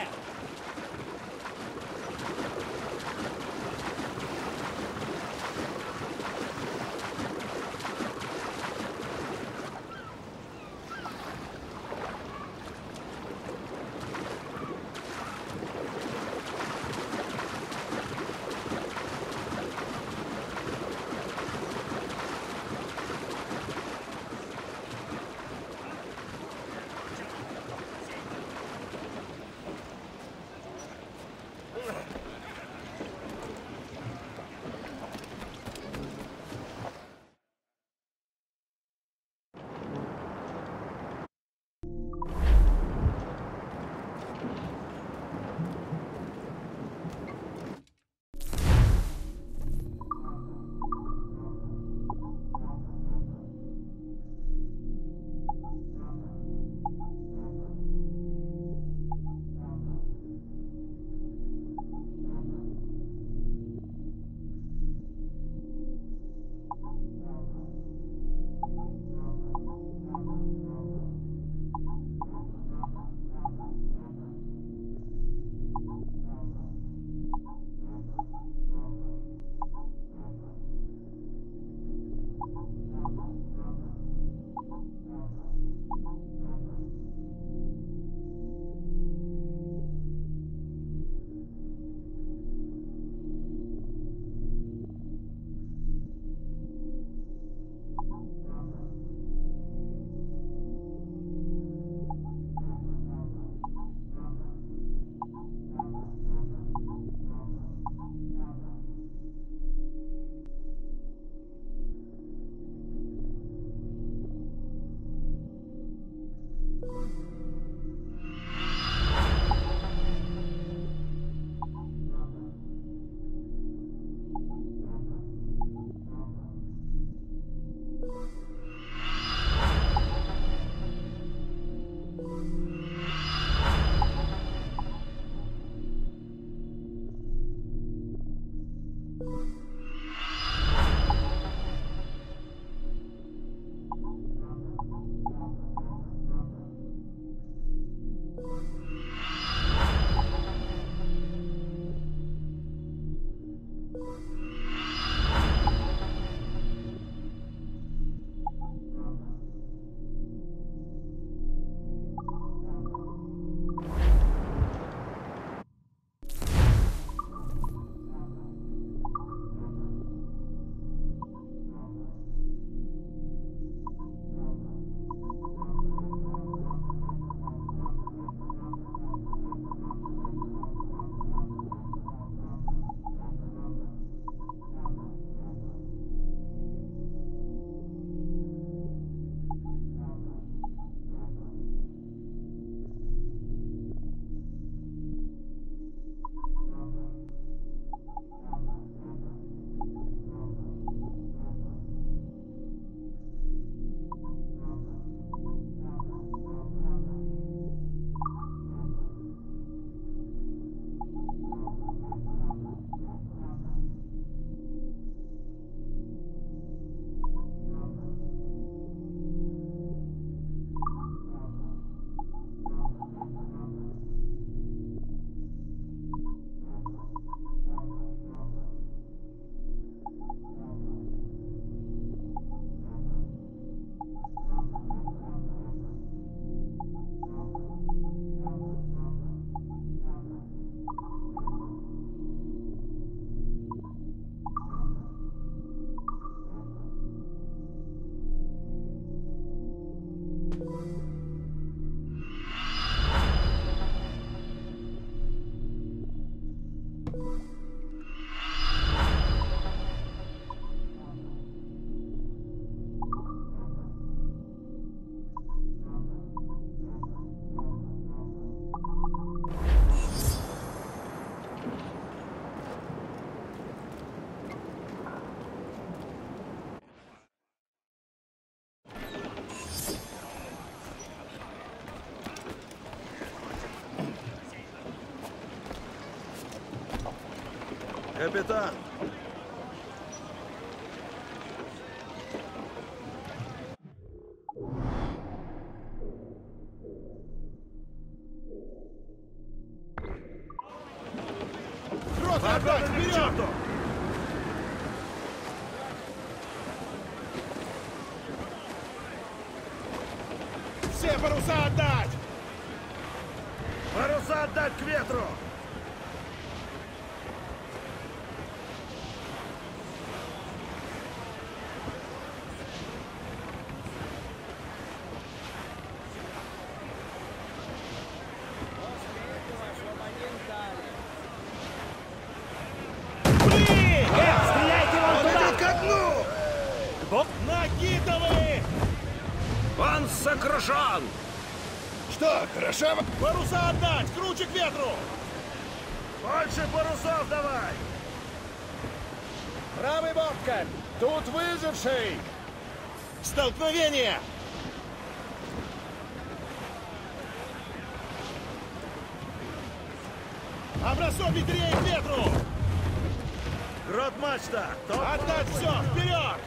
Капитан! Сокрушен! Что, хорошо? Паруса отдать! Круче к ветру! Больше парусов давай! Правый борт, капитан! Тут выживший! Столкновение! Образцов ветрее к ветру! Грот мачта! Отдать все! Вперед!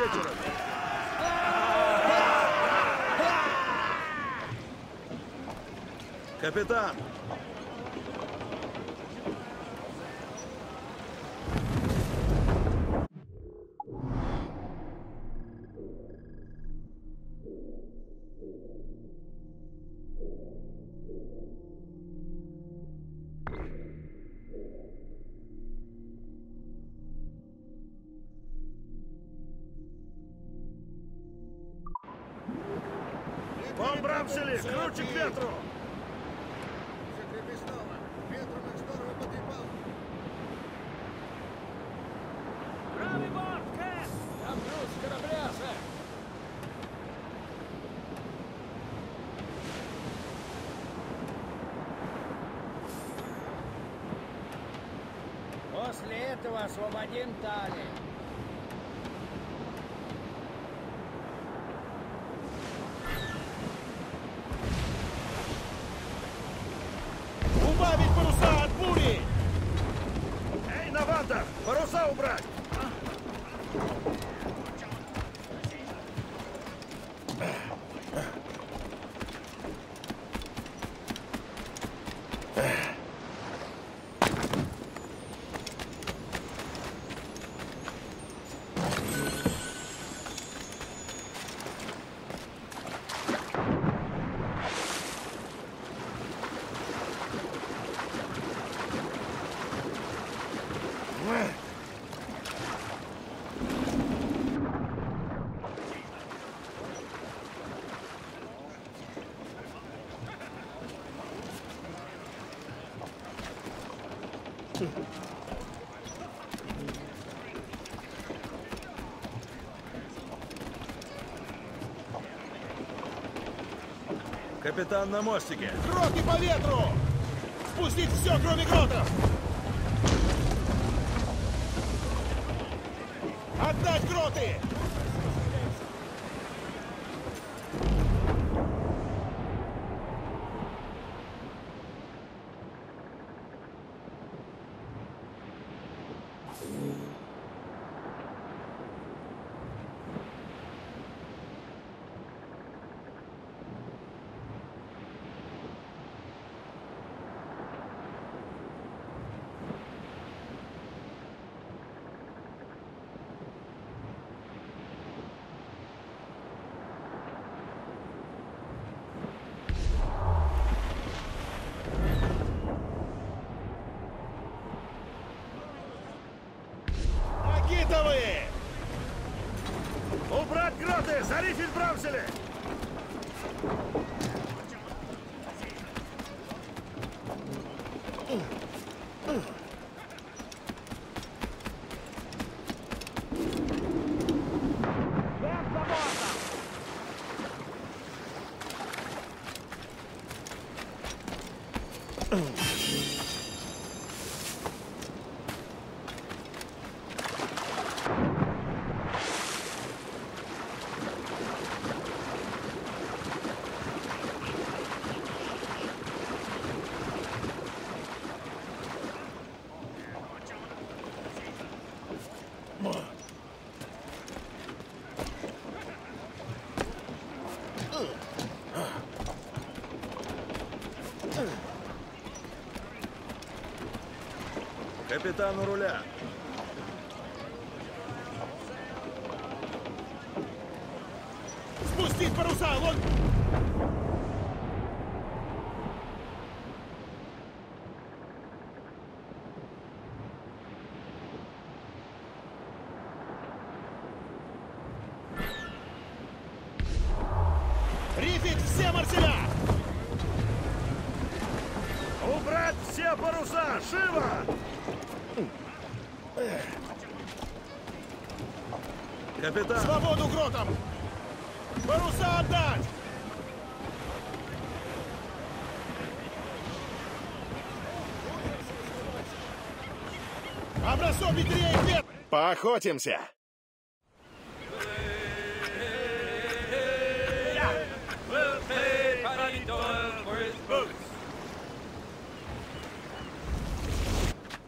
вечера. Капитан! Бомбрамсели, круче к ветру! Освободим Тали. Убавить паруса от бури! Эй, новатор! Паруса убрать! Капитан на мостике. Гроты по ветру! Спустить все, кроме гротов! Отдать гроты! Убрать гроты! Зарифель брамсели! Капитан у руля. Спустить паруса, вон! Рифить все марселя! Убрать все паруса! Живо! Капитан! Свободу гротам! Паруса отдать! Образобить рейд! Поохотимся!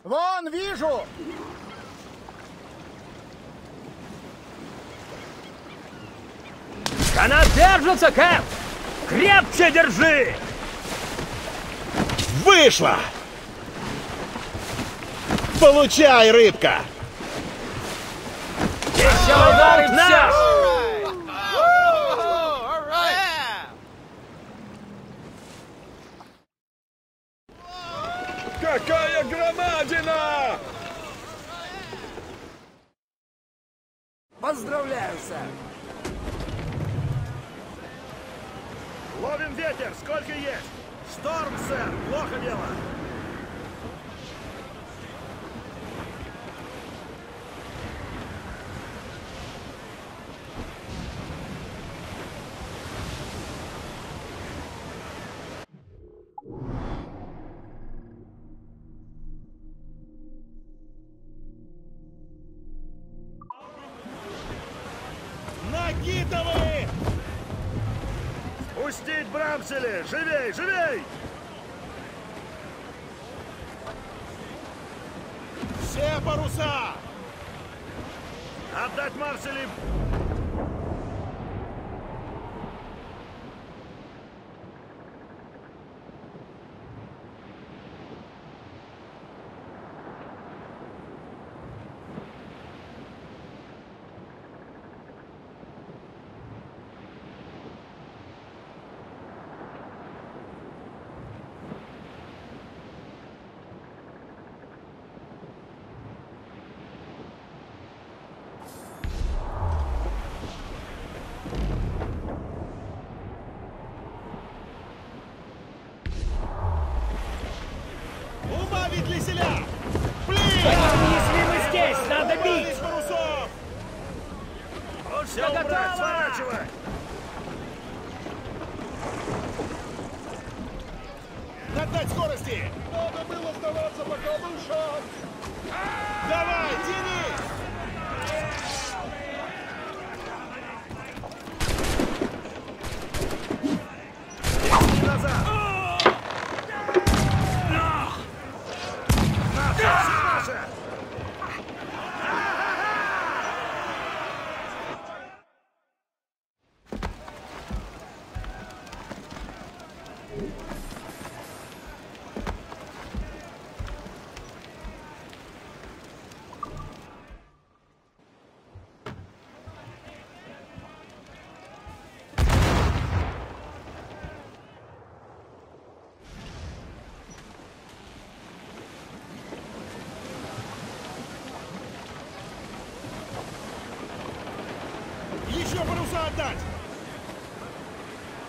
Вон, вижу! Держится, Кэп! Крепче держи! Вышло! Получай, рыбка! Еще удар и наш! Какая громадина! Поздравляю, сэр! Ловим ветер! Сколько есть? Шторм, сэр! Плохо дело! Накидывай! Пустить брамсели! Живей, живей! Все паруса! Отдать марсели! Отдать!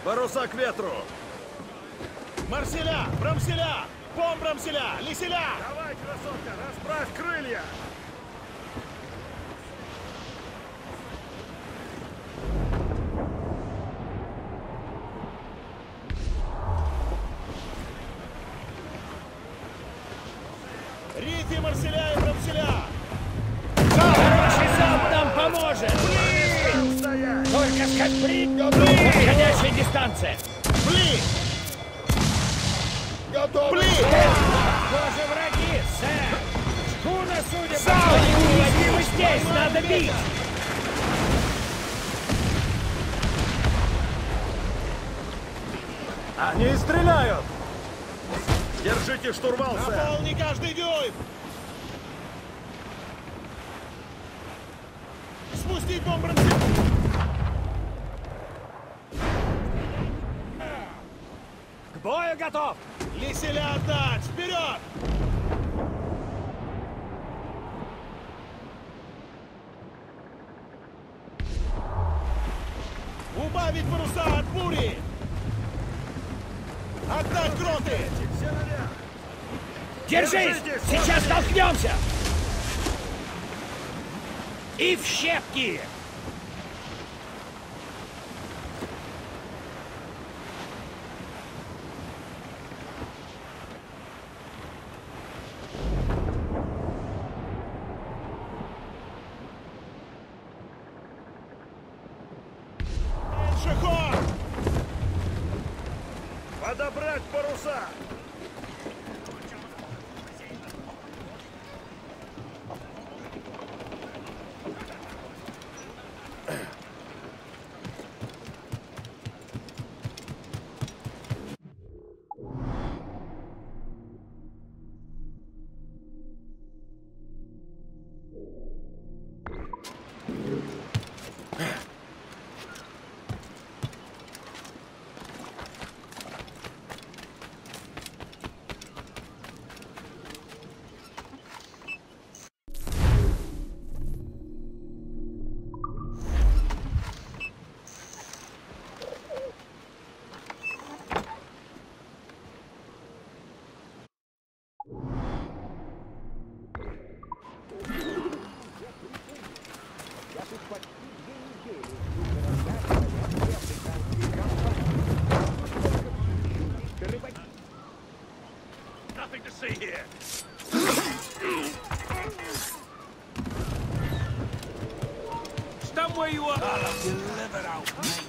Паруса к ветру! Марселя! Брамселя! Бомбрамселя! Лиселя! Давай, красотка! Расправь крылья! Рифи, Марселя и Брамселя! Хороший зам нам поможет! Только скопри! Подходящая дистанция! Блин! Готовы! Блин! Тоже враги, сэр! Шкуна, судя по всему, здесь! Надо бить! Они стреляют! Держите штурвал, сэр! Наполни каждый дюйм! Спустить бомбардировку! Бою готов! Лиселя отдать! Вперед! Убавить паруса от бури! Отдать гроты! Все наверх! Держись! Сейчас столкнемся! И в щепки! nothing to see here. Stand where you are. I'll have you live out, mate.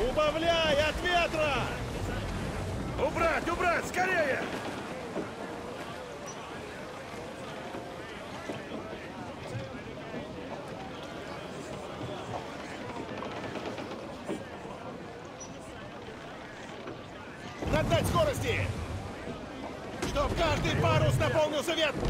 Убавляй от ветра! Убрать, убрать, скорее! Набрать скорости! Чтоб каждый парус наполнился ветром!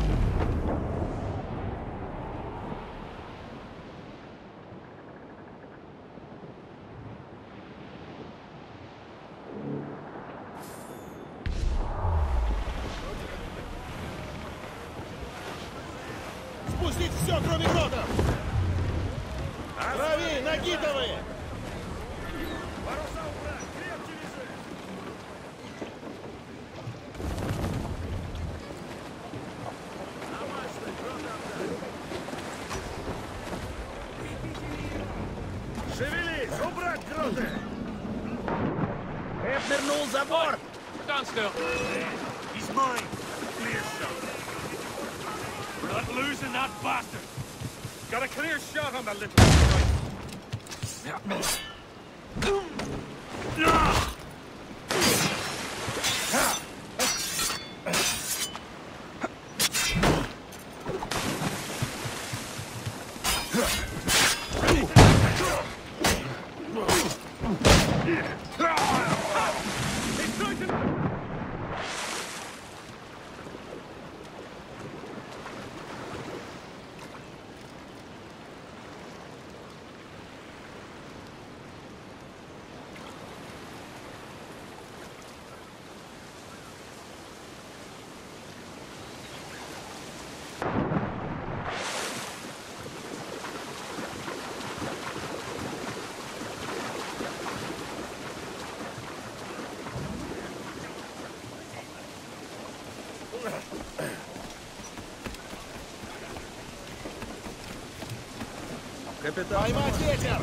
Капитан, поймать ветер!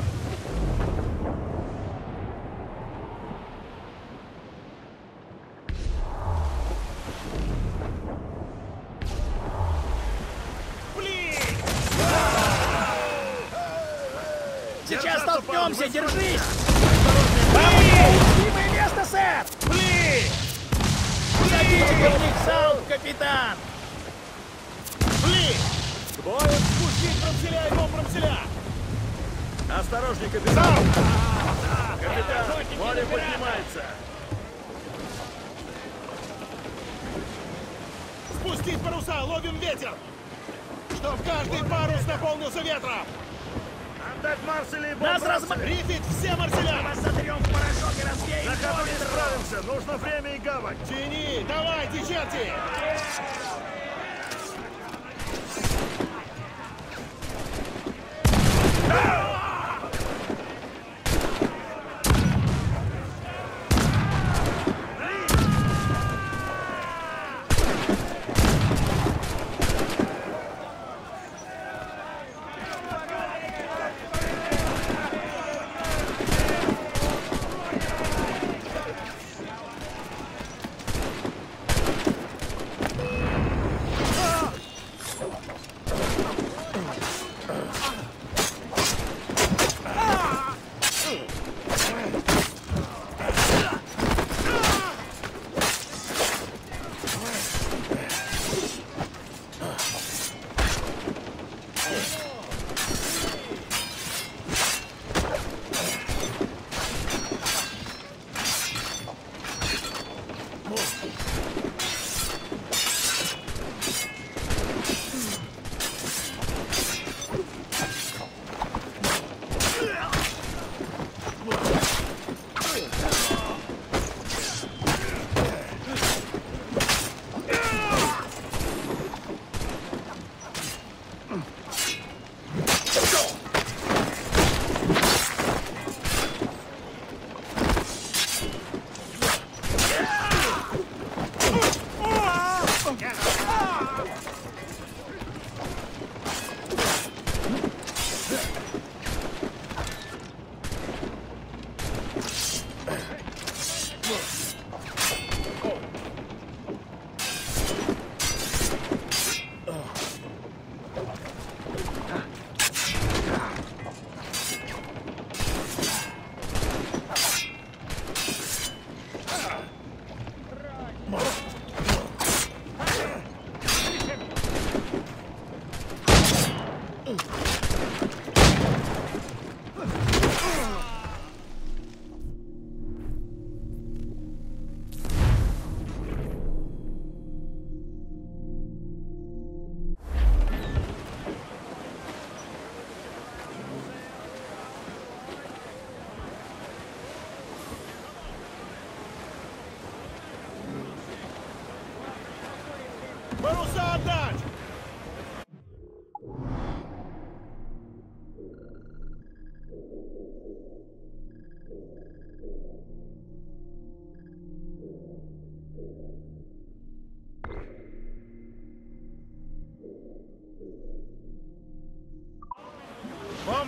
Блин! Сейчас столкнемся, держись! Любимое место, сэр! Блин! Садите верник салт, капитан! Блин! Боем спустить пропселя, его пропселя! Осторожней, капитан! Капитан, море поднимается! Спустить паруса, ловим ветер! Чтоб каждый парус наполнился ветром! Отдать марселей! Нас размахнет! Рифит все марселя! Нас сотрем в порошок и развеем! Наконец справимся! Быстро! Нужно время и гавань! Тяни! Давай, течете!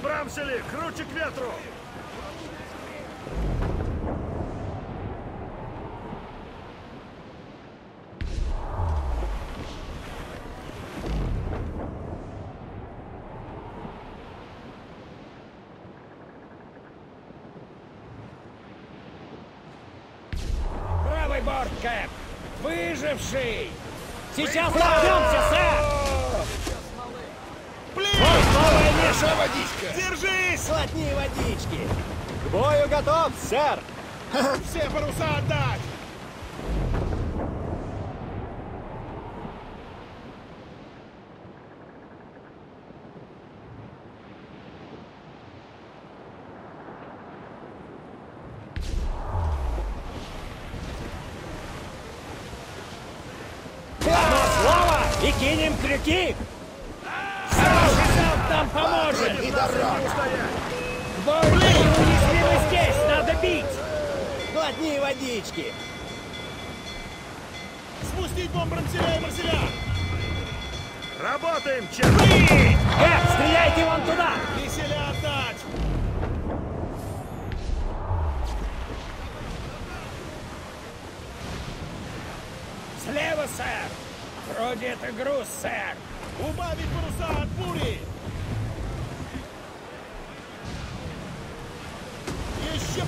Брамсели, круче к ветру! Правый борт, Кэп! Выживший! Сейчас ловимся, сэр! Водичка. Держись! Плотнее водички! К бою готов, сэр! Все паруса отдать! Одно слово и кинем крюки! Одни водички! Спустить бомб Брамселя и Марселя! Работаем, черт! Стреляйте вон туда! Веселя отдать! Слева, сэр! Вроде это груз, сэр! Убавить паруса от бури! Еще...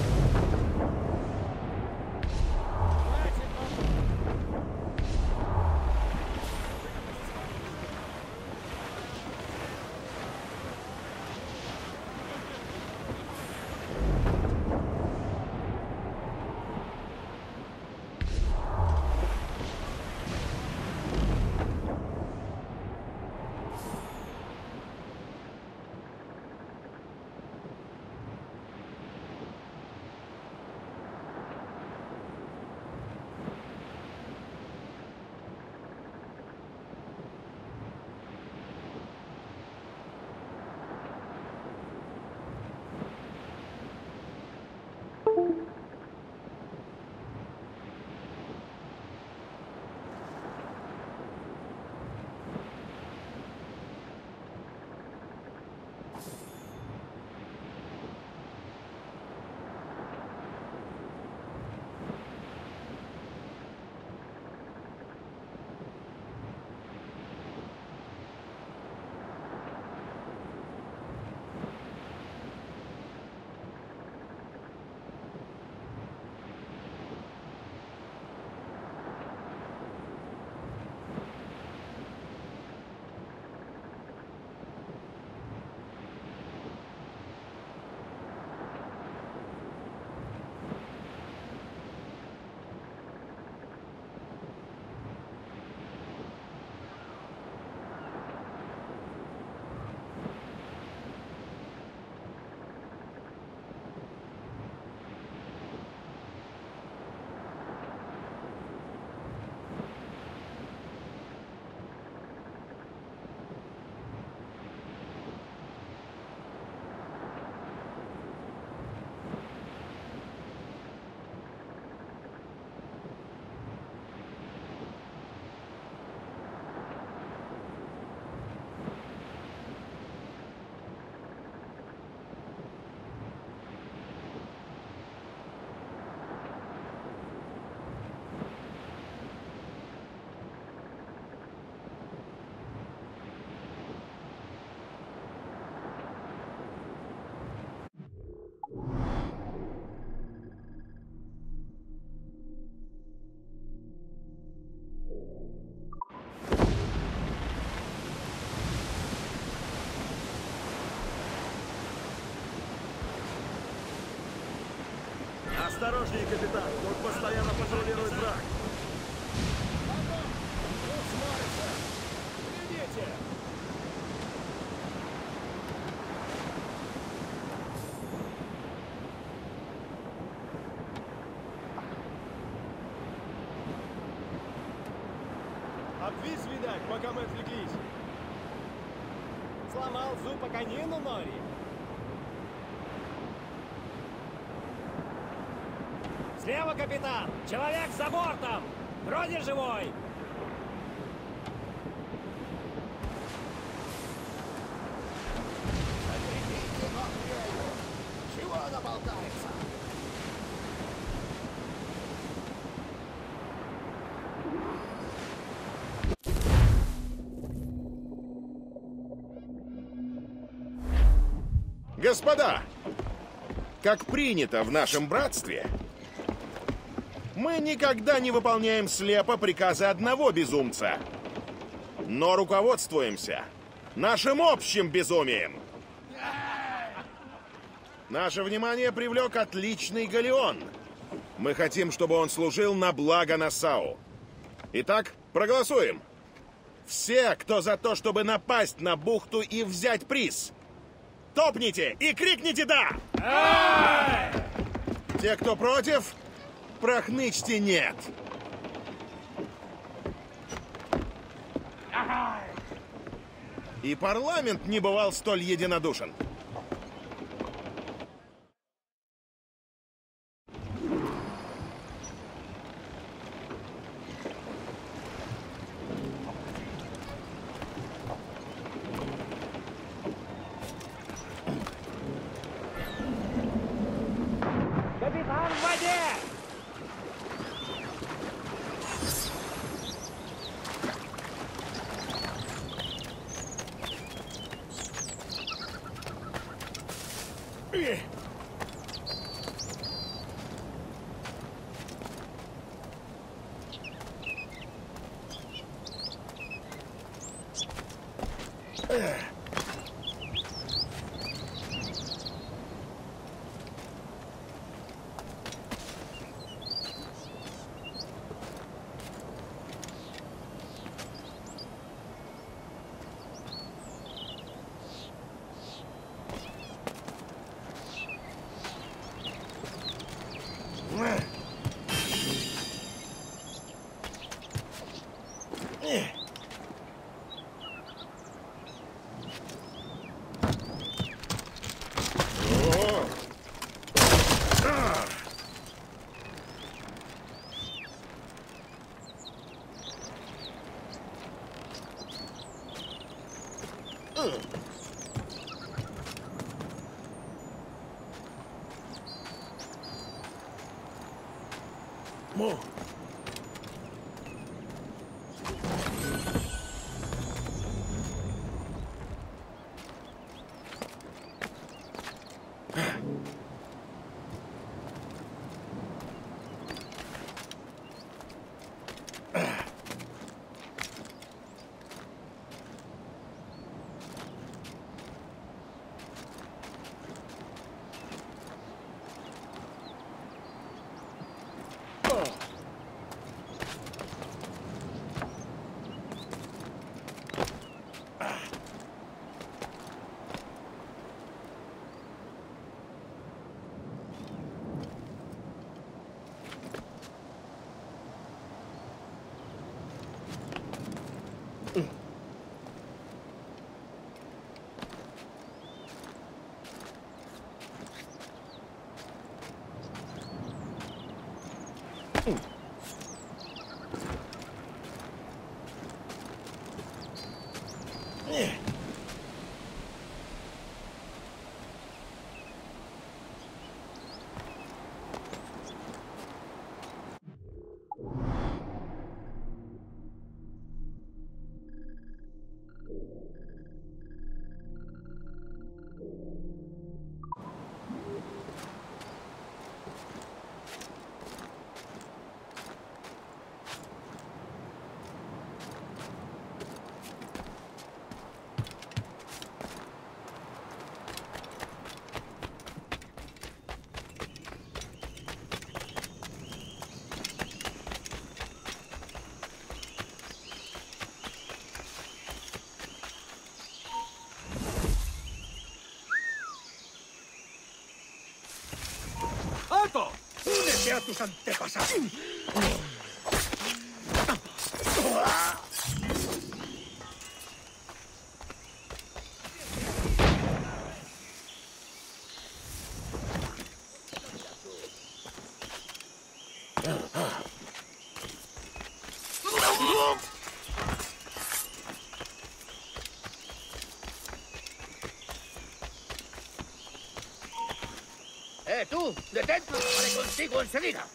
капитан. Он постоянно патрулирует враг. Обвис, видать, пока мы отвлеклись. Сломал зуб о конину, Нори. Слева, капитан! Человек за бортом! Вроде живой! Чего она болтается? Господа, как принято в нашем братстве, мы никогда не выполняем слепо приказы одного безумца, но руководствуемся нашим общим безумием. Наше внимание привлек отличный галеон. Мы хотим, чтобы он служил на благо Нассау. Итак, проголосуем. Все, кто за то, чтобы напасть на бухту и взять приз, топните и крикните «Да!». Те, кто против, прохнычьте «Нет». И парламент не бывал столь единодушен. Pregúntale a tus antepasados. ¡Tú! ¡Detente! ¡Vale contigo enseguida!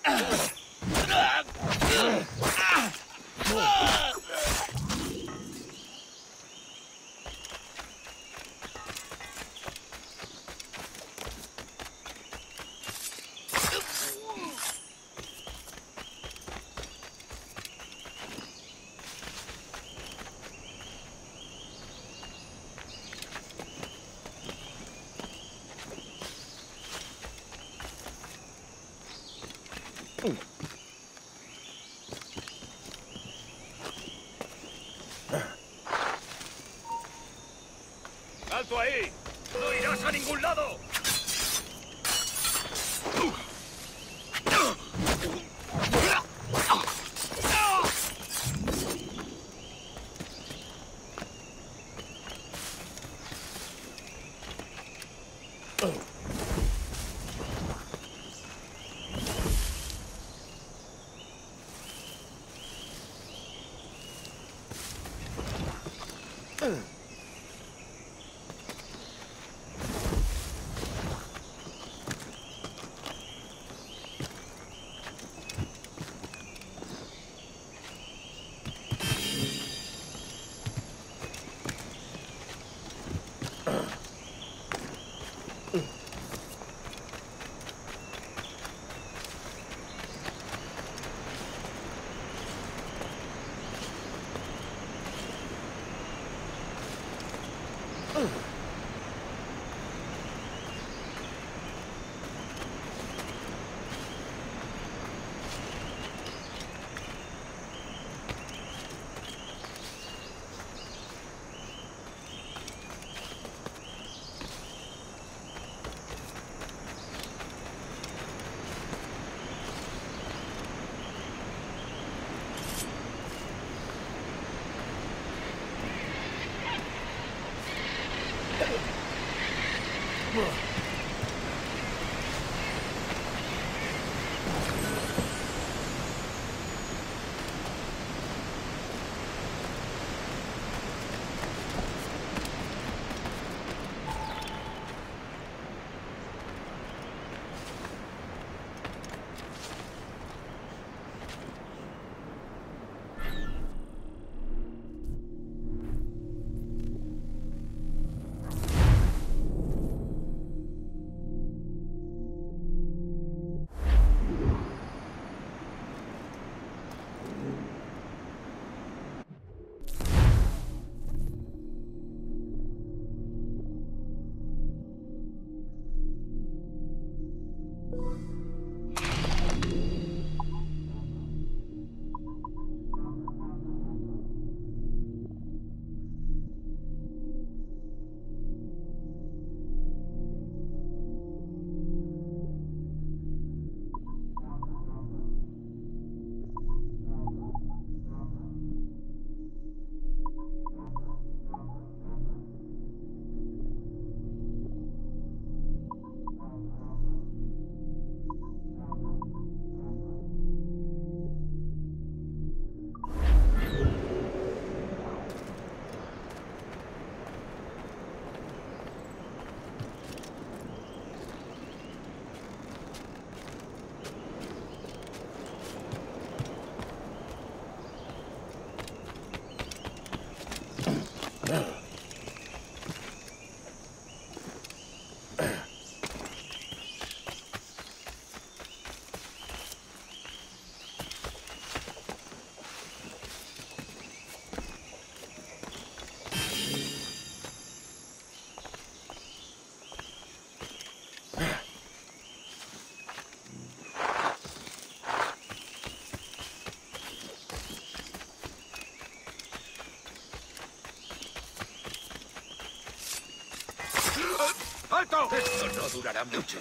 ¡Alto ahí! ¡No irás a ningún lado! ¡Alto! Esto no durará mucho.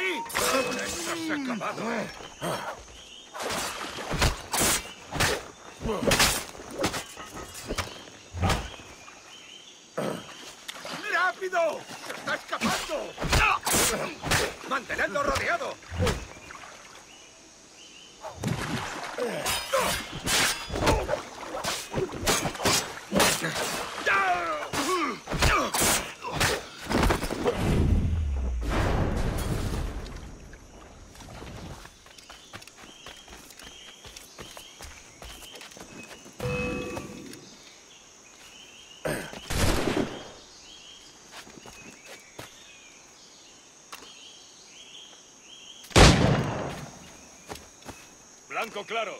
ahí! ¡Estás acabado! ¡Rápido! ¡Se está escapando! ¡Mantenedlo rodeado! Blanco claro.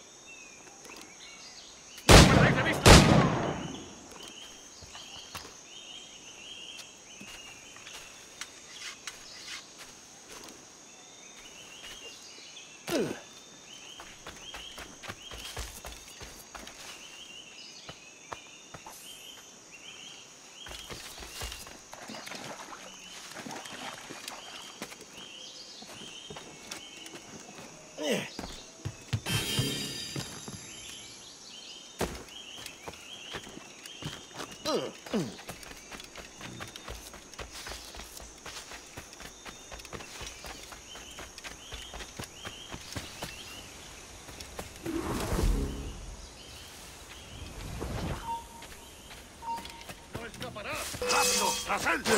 ¡No escapará! ¡Rápido! ¡Asalto!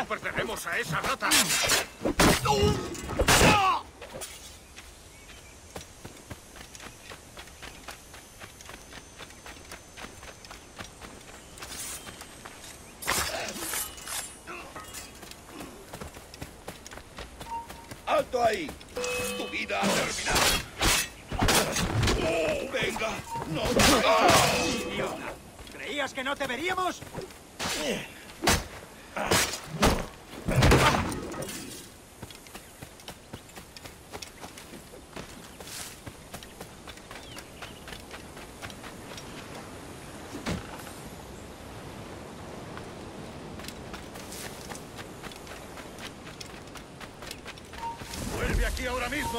¡No pertenecemos a esa rata! ¡Alto ahí! ¡Tu vida ha terminado! ¡Oh, venga! ¡No te veas, idiota! ¿Creías que no te veríamos?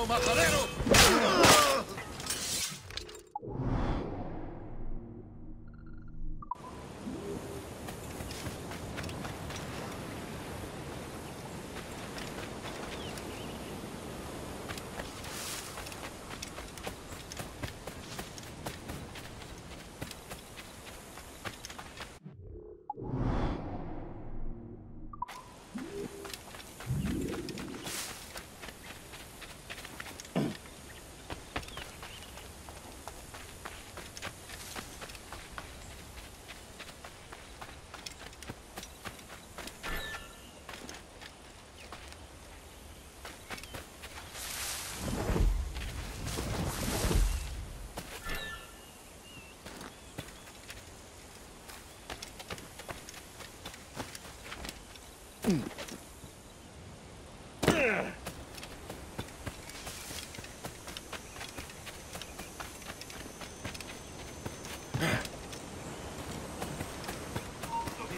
¡Majadero!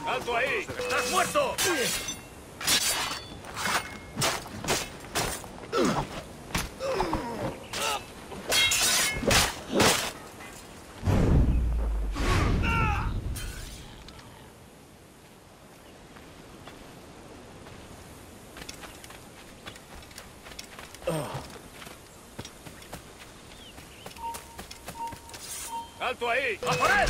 ¡Alto ahí! ¡Estás muerto! ¡Alto ahí! ¡A por él!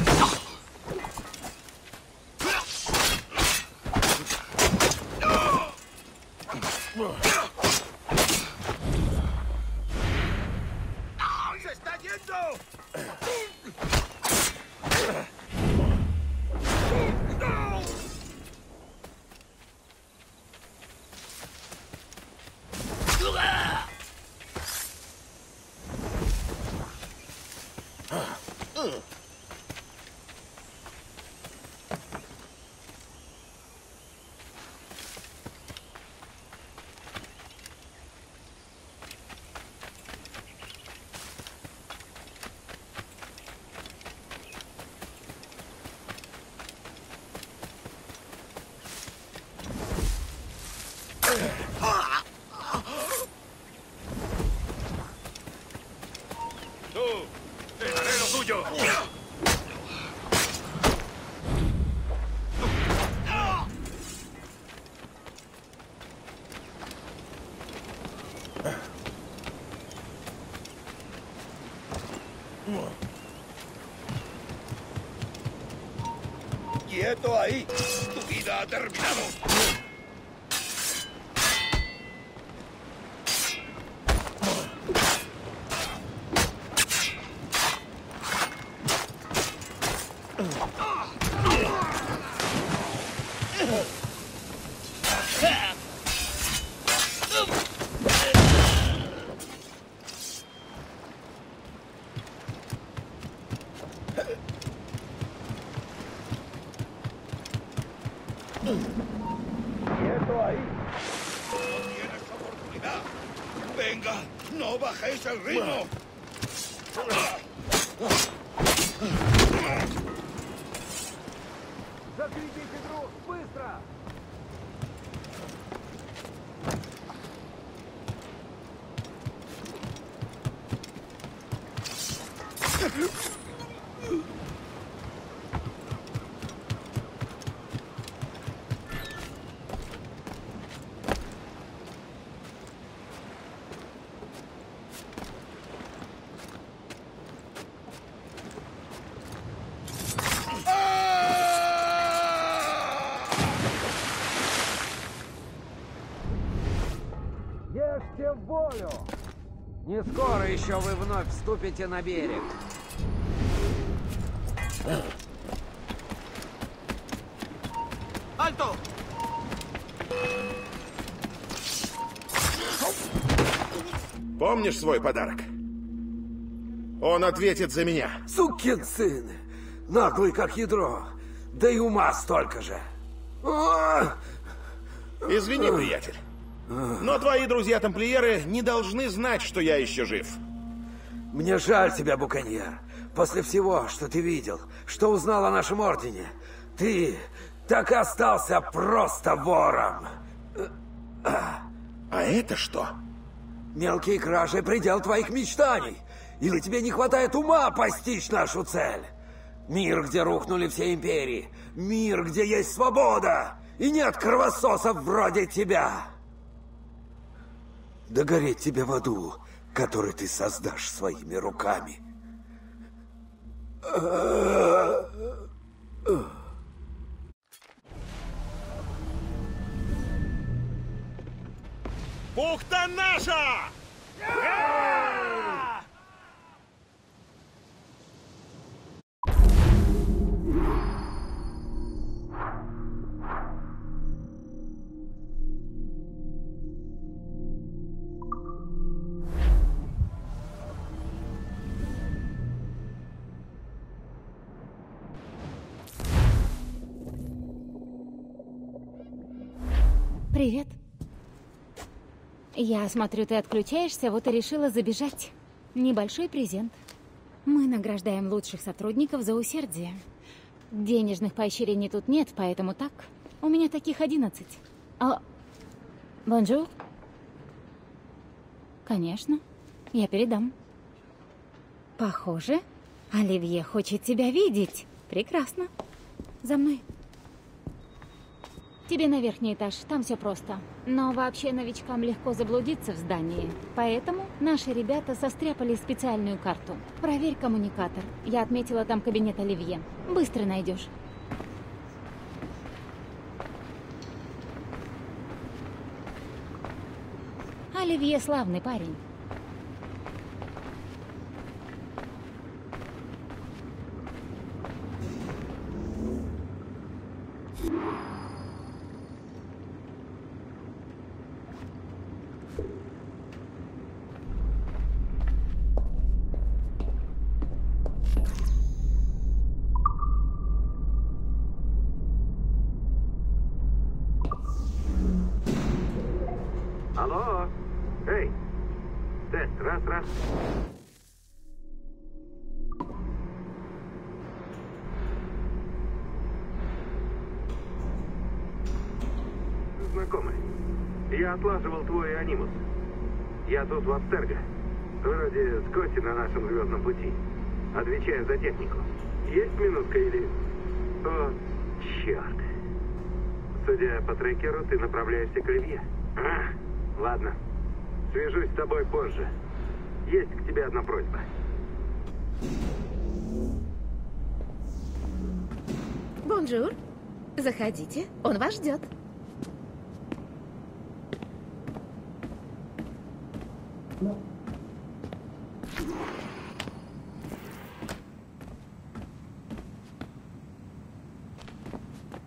¡Quieto ahí! ¡Tu vida ha terminado! ¡Es el ritmo! ¡Закрепите груз! ¡Быстро! Не скоро еще вы вновь вступите на берег. Альто! Помнишь свой подарок? Он ответит за меня. Сукин сын! Наглый как ядро. Да и ума столько же. Извини, приятель. Но твои друзья-тамплиеры не должны знать, что я еще жив. Мне жаль тебя, Буконьер. После всего, что ты видел, что узнал о нашем ордене, ты так и остался просто вором. А это что? Мелкие кражи – предел твоих мечтаний. Или тебе не хватает ума постичь нашу цель? Мир, где рухнули все империи. Мир, где есть свобода. И нет кровососов вроде тебя. Да гореть тебе в аду, который ты создашь своими руками. Бухта наша! Yeah! Привет. Я смотрю, ты отключаешься, вот и решила забежать. Небольшой презент. Мы награждаем лучших сотрудников за усердие. Денежных поощрений тут нет, поэтому так. У меня таких 11. А... Бонжур. Конечно. Я передам. Похоже, Оливье хочет тебя видеть. Прекрасно. За мной. Тебе на верхний этаж, там все просто. Но вообще новичкам легко заблудиться в здании. Поэтому наши ребята состряпали специальную карту. Проверь коммуникатор. Я отметила там кабинет Оливье. Быстро найдешь. Оливье славный парень. Отлаживал твой анимус. Я тут в Абстерго. Вроде Скотти на нашем звездном пути. Отвечаю за технику. Есть минутка или... О, черт. Судя по трекеру, ты направляешься к Оливье. Ладно. Свяжусь с тобой позже. Есть к тебе одна просьба. Бонжур. Заходите, он вас ждет.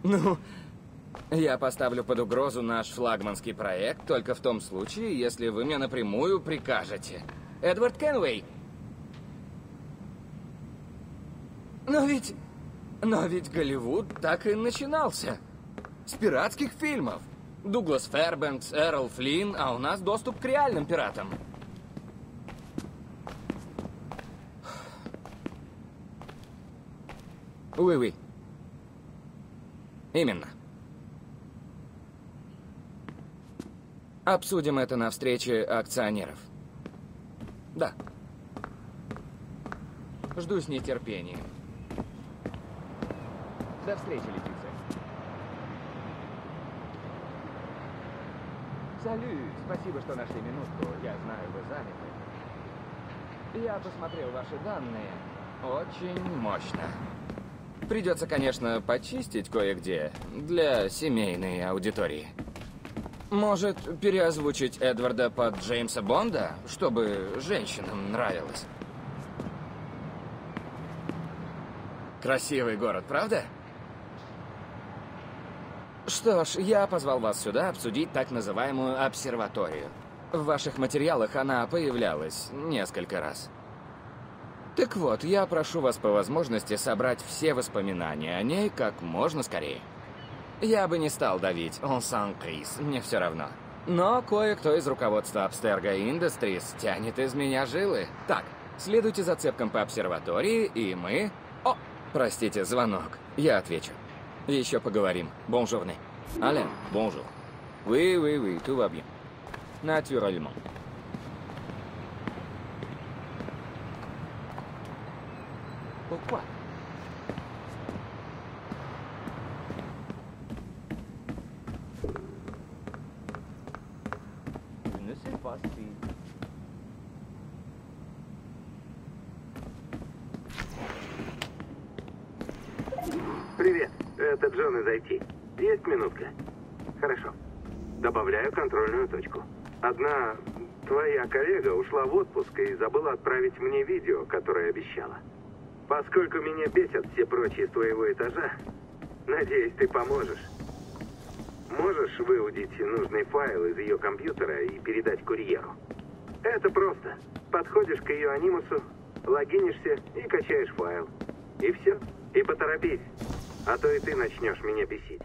Ну, я поставлю под угрозу наш флагманский проект только в том случае, если вы мне напрямую прикажете. Эдвард Кенвей! Но ведь Голливуд так и начинался. С пиратских фильмов. Дуглас Фербенкс, Эррол Флинн, а у нас доступ к реальным пиратам. Уи-уи. Именно. Обсудим это на встрече акционеров. Да. Жду с нетерпением. До встречи, Летиция. Салют, спасибо, что нашли минутку. Я знаю, вы заняты. Я посмотрел ваши данные. Очень мощно. Придется, конечно, почистить кое-где для семейной аудитории. Может, переозвучить Эдварда под Джеймса Бонда, чтобы женщинам нравилось. Красивый город, правда? Что ж, я позвал вас сюда обсудить так называемую обсерваторию. В ваших материалах она появлялась несколько раз. Так вот, я прошу вас по возможности собрать все воспоминания о ней как можно скорее. Я бы не стал давить, он сам Крис, мне все равно. Но кое-кто из руководства Abstergo Industries тянет из меня жилы. Так, следуйте зацепкам по обсерватории, и мы... О, простите, звонок. Я отвечу. Еще поговорим. Бонжурны. Алле, бонжур. Oui, tout va bien. Naturellement. Pourquoi? Je ne sais pas si... Привет, это Джон из IT. Есть минутка? Хорошо. Добавляю контрольную точку. Одна твоя коллега ушла в отпуск и забыла отправить мне видео, которое обещала. Поскольку меня бесят все прочие с твоего этажа, надеюсь, ты поможешь. Можешь выудить нужный файл из ее компьютера и передать курьеру. Это просто. Подходишь к ее анимусу, логинишься и качаешь файл. И все. И поторопись, а то и ты начнешь меня бесить.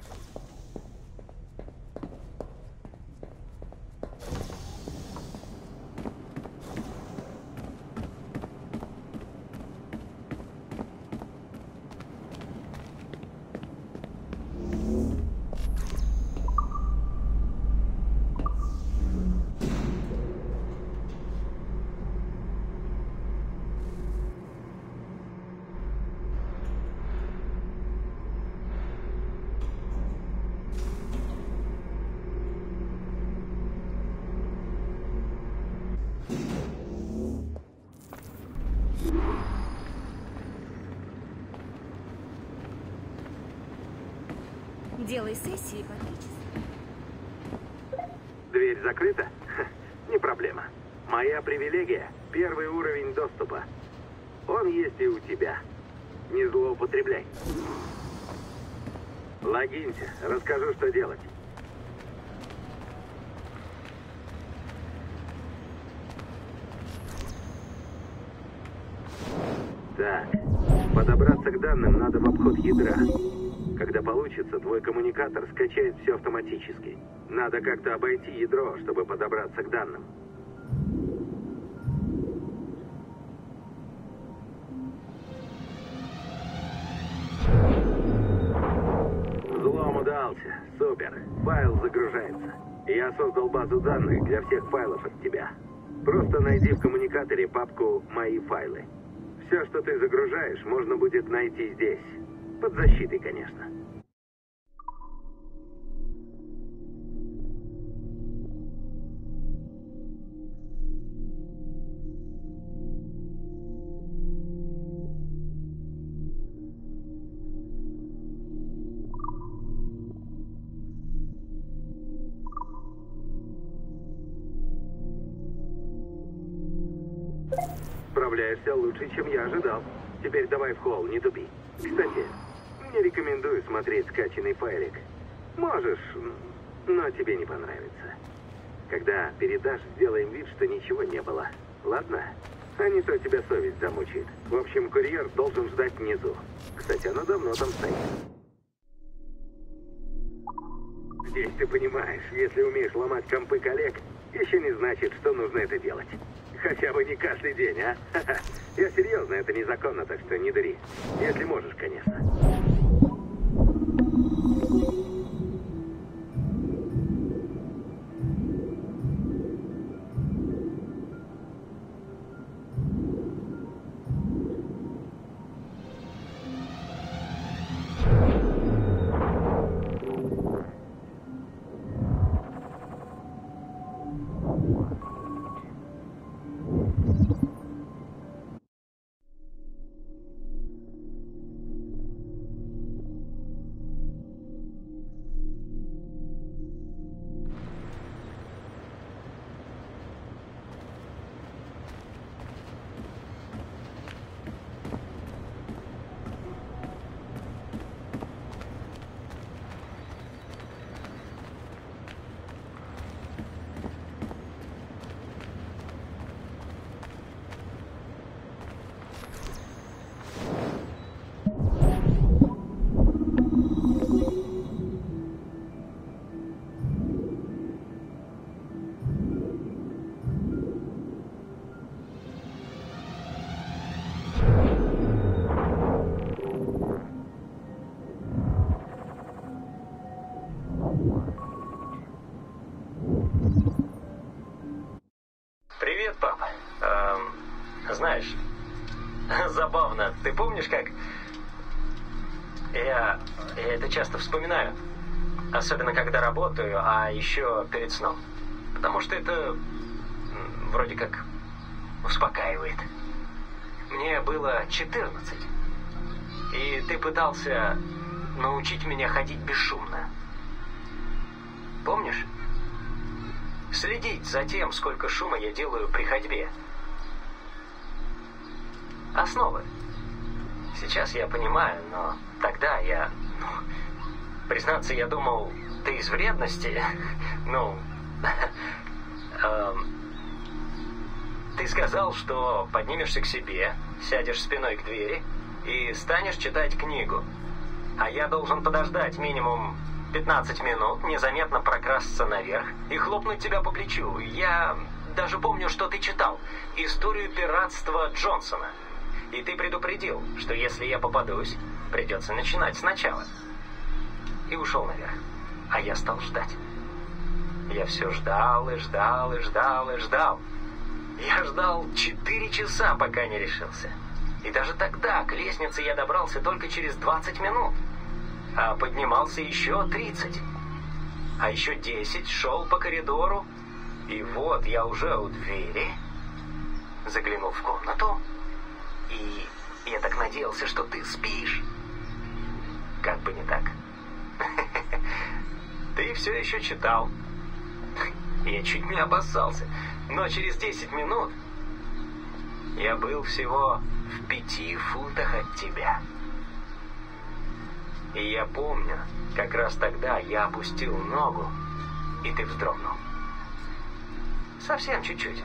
Делай сессии по 3 часа. Дверь закрыта? Ха, не проблема. Моя привилегия – первый уровень доступа. Он есть и у тебя. Не злоупотребляй. Логинься, расскажу, что делать. Так, подобраться к данным надо в обход ядра. Когда получится, твой коммуникатор скачает все автоматически. Надо как-то обойти ядро, чтобы подобраться к данным. Взлом удался. Супер. Файл загружается. Я создал базу данных для всех файлов от тебя. Просто найди в коммуникаторе папку «Мои файлы». Все, что ты загружаешь, можно будет найти здесь. Под защитой, конечно. Справляешься лучше, чем я ожидал. Теперь давай в холл, не тупи. Кстати, не рекомендую смотреть скачанный файлик. Можешь, но тебе не понравится. Когда передашь, сделаем вид, что ничего не было. Ладно? А не то тебя совесть замучает. В общем, курьер должен ждать внизу. Кстати, она давно там стоит. Здесь ты понимаешь, если умеешь ломать компы коллег, еще не значит, что нужно это делать. Хотя бы не каждый день, а? Я серьезно, это незаконно, так что не дури. Если можешь, конечно. Забавно. Ты помнишь, как... Я это часто вспоминаю. Особенно, когда работаю, а еще перед сном. Потому что это вроде как успокаивает. Мне было 14. И ты пытался научить меня ходить бесшумно. Помнишь? Следить за тем, сколько шума я делаю при ходьбе. Основы. Сейчас я понимаю, но тогда я... признаться, я думал, ты из вредности. Ты сказал, что поднимешься к себе, сядешь спиной к двери и станешь читать книгу. А я должен подождать минимум 15 минут, незаметно прокрасться наверх и хлопнуть тебя по плечу. Я даже помню, что ты читал «Историю пиратства Джонсона». И ты предупредил, что если я попадусь, придется начинать сначала. И ушел наверх. А я стал ждать. Я все ждал и ждал, и ждал, и ждал. Я ждал 4 часа, пока не решился. И даже тогда к лестнице я добрался только через 20 минут. А поднимался еще 30. А еще 10 шел по коридору. И вот я уже у двери. Заглянул в комнату. И я так надеялся, что ты спишь. Как бы не так. Ты все еще читал. Я чуть не обоссался. Но через 10 минут я был всего в 5 футах от тебя. И я помню, как раз тогда я опустил ногу, и ты вздрогнул. Совсем чуть-чуть.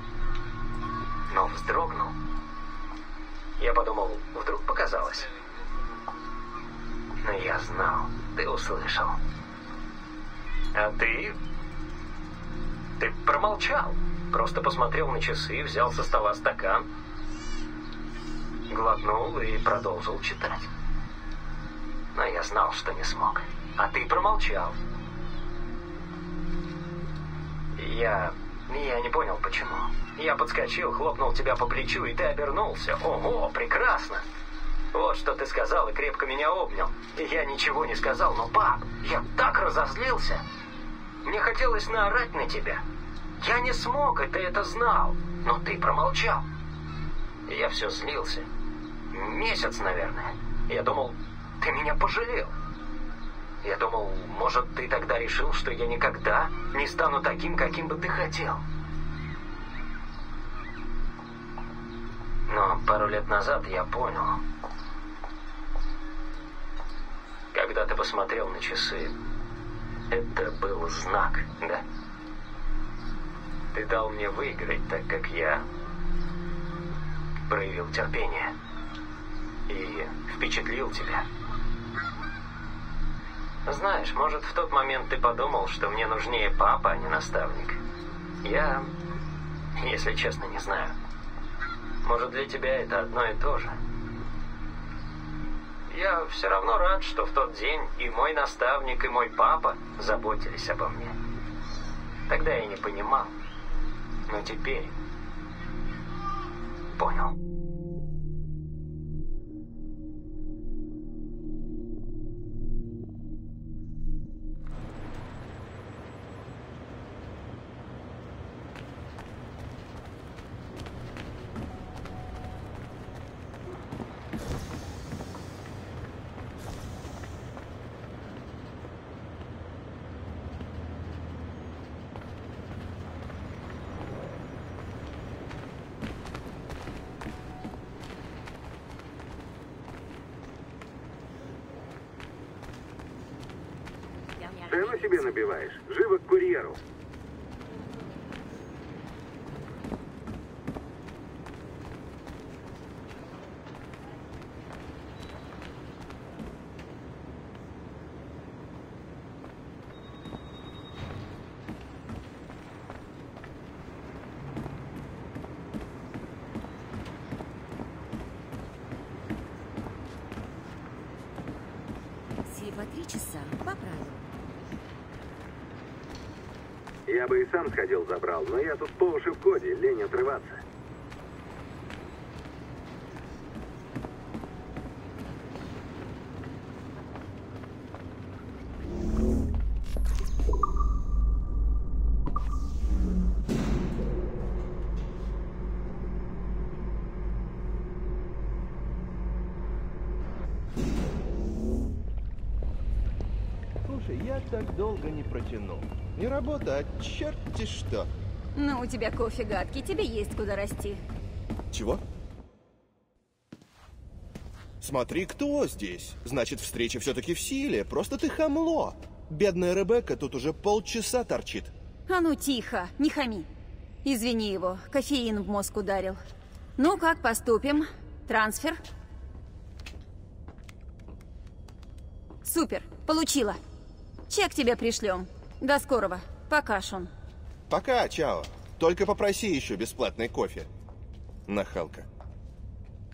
Но вздрогнул. Я подумал, вдруг показалось. Но я знал, ты услышал. А ты... ты промолчал. Просто посмотрел на часы, взял со стола стакан, глотнул и продолжил читать. Но я знал, что не смог. А ты промолчал. Я не понял, почему. Я подскочил, хлопнул тебя по плечу, и ты обернулся. Ого, прекрасно! Вот что ты сказал, и крепко меня обнял. Я ничего не сказал, но, пап, я так разозлился. Мне хотелось наорать на тебя. Я не смог, и ты это знал. Но ты промолчал. Я все злился. Месяц, наверное. Я думал, ты меня пожалел. Я думал, может, ты тогда решил, что я никогда не стану таким, каким бы ты хотел. Пару лет назад я понял. Когда ты посмотрел на часы, это был знак, да? Ты дал мне выиграть, так как я проявил терпение и впечатлил тебя. Знаешь, может, в тот момент ты подумал, что мне нужнее папа, а не наставник. Я, если честно, не знаю. Может, для тебя это одно и то же. Я все равно рад, что в тот день и мой наставник, и мой папа заботились обо мне. Тогда я не понимал, но теперь понял. Я бы и сам сходил забрал, но я тут по уши в коде, лень отрываться. Слушай, я так долго не протяну. Не работа, а черти что. Ну, у тебя кофе гадкий, тебе есть куда расти. Чего? Смотри, кто здесь. Значит, встреча все-таки в силе. Просто ты хамло. Бедная Ребекка тут уже полчаса торчит. А ну, тихо, не хами. Извини его, кофеин в мозг ударил. Ну, как поступим? Трансфер? Супер, получила. Чек тебе пришлем. До скорого. Пока, Шон. Пока, чао. Только попроси еще бесплатный кофе. Нахалка.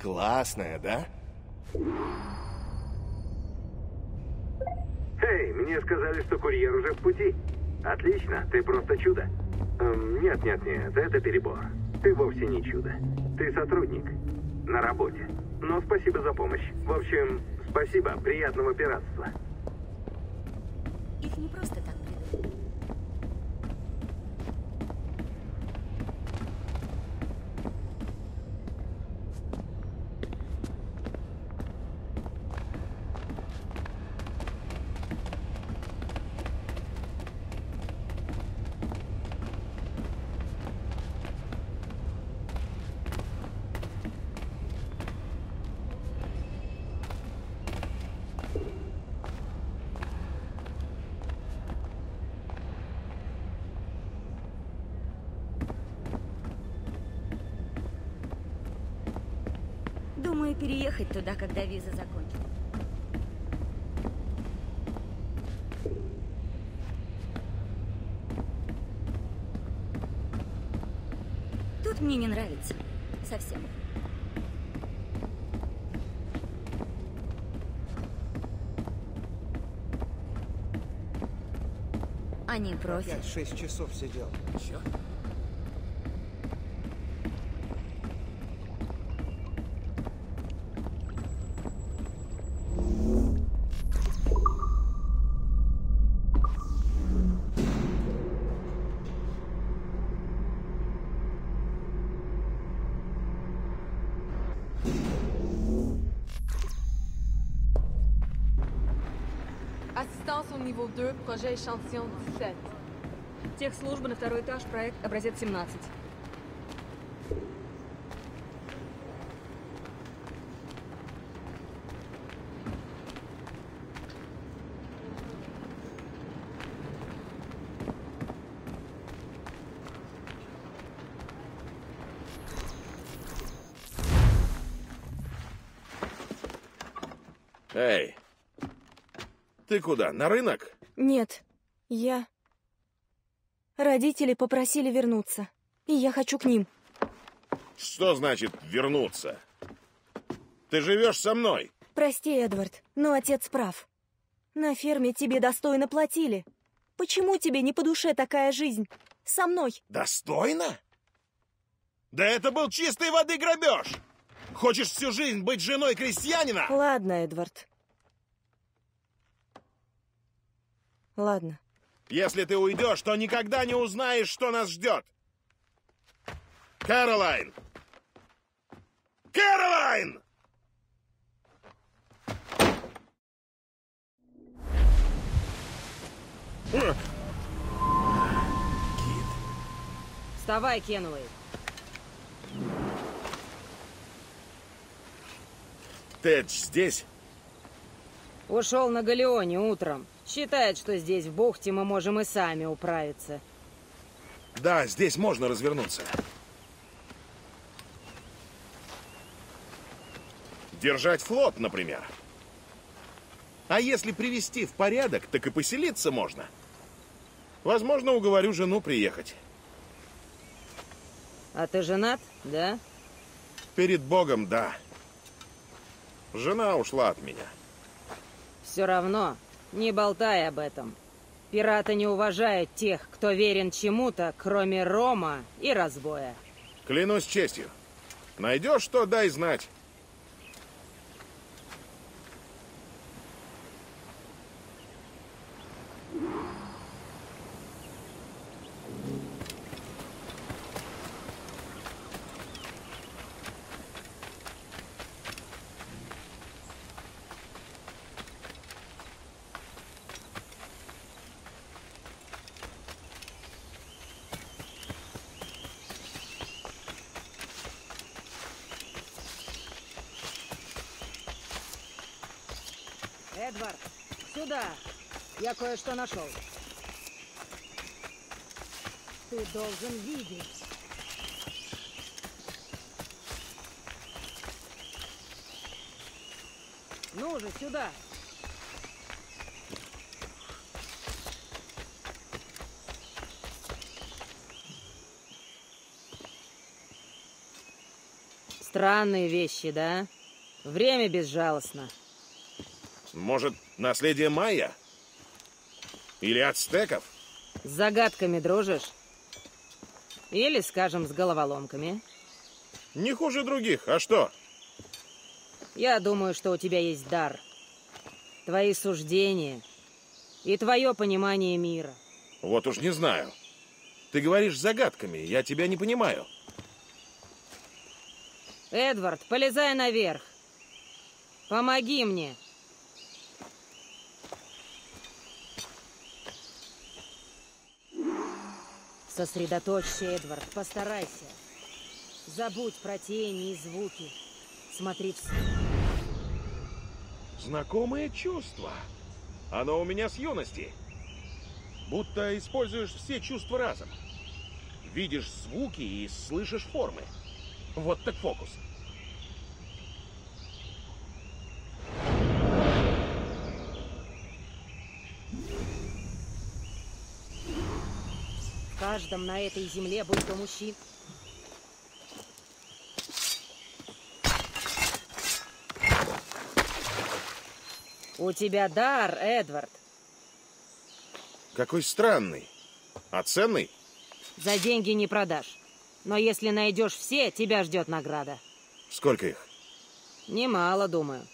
Классная, да? Эй, мне сказали, что курьер уже в пути. Отлично, ты просто чудо. Нет, это перебор. Ты вовсе не чудо. Ты сотрудник. На работе. Но спасибо за помощь. В общем, спасибо. Приятного пиратства. Их не просто так. Переехать туда, когда виза закончится. Тут мне не нравится. Совсем. Они профи. 5-6 часов сидел. Черт. Проект «Эшантион 17». Техслужба на второй этаж, проект «Образец 17». Эй, ты куда, на рынок? Нет, я... Родители попросили вернуться, и я хочу к ним. Что значит вернуться? Ты живешь со мной? Прости, Эдвард, но отец прав. На ферме тебе достойно платили. Почему тебе не по душе такая жизнь? Со мной. Достойно? Да это был чистой воды грабеж! Хочешь всю жизнь быть женой крестьянина? Ладно, Эдвард. Ладно. Если ты уйдешь, то никогда не узнаешь, что нас ждет. Кэролайн! Кэролайн! Кит. Вставай, Кенуэй. Тедж здесь? Ушел на галеоне утром. Считает, что здесь, в бухте, мы можем и сами управиться. Да, здесь можно развернуться. Держать флот, например. А если привести в порядок, так и поселиться можно. Возможно, уговорю жену приехать. А ты женат, да? Перед Богом, да. Жена ушла от меня. Все равно, не болтай об этом. Пираты не уважают тех, кто верен чему-то, кроме рома и разбоя. Клянусь честью. Найдешь что, дай знать. Эдвард, сюда! Я кое-что нашел. Ты должен видеть. Ну же, сюда! Странные вещи, да? Время безжалостно. Может, наследие майя? Или ацтеков? С загадками дружишь? Или, скажем, с головоломками? Не хуже других, а что? Я думаю, что у тебя есть дар. Твои суждения и твое понимание мира. Вот уж не знаю. Ты говоришь загадками, я тебя не понимаю. Эдвард, полезай наверх. Помоги мне. Сосредоточься, Эдвард, постарайся. Забудь про тени и звуки. Смотри в... Знакомое чувство. Оно у меня с юности. Будто используешь все чувства разом. Видишь звуки и слышишь формы. Вот так фокус. В каждом на этой земле будто мужчин. У тебя дар, Эдвард. Какой странный. А ценный? За деньги не продашь. Но если найдешь все, тебя ждет награда. Сколько их? Немало, думаю.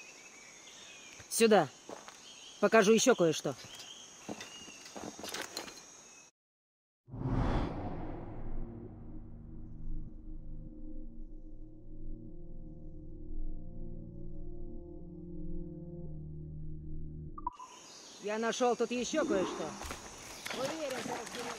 Сюда. Покажу еще кое-что. Я нашел тут еще кое-что. Уверен, что разберемся.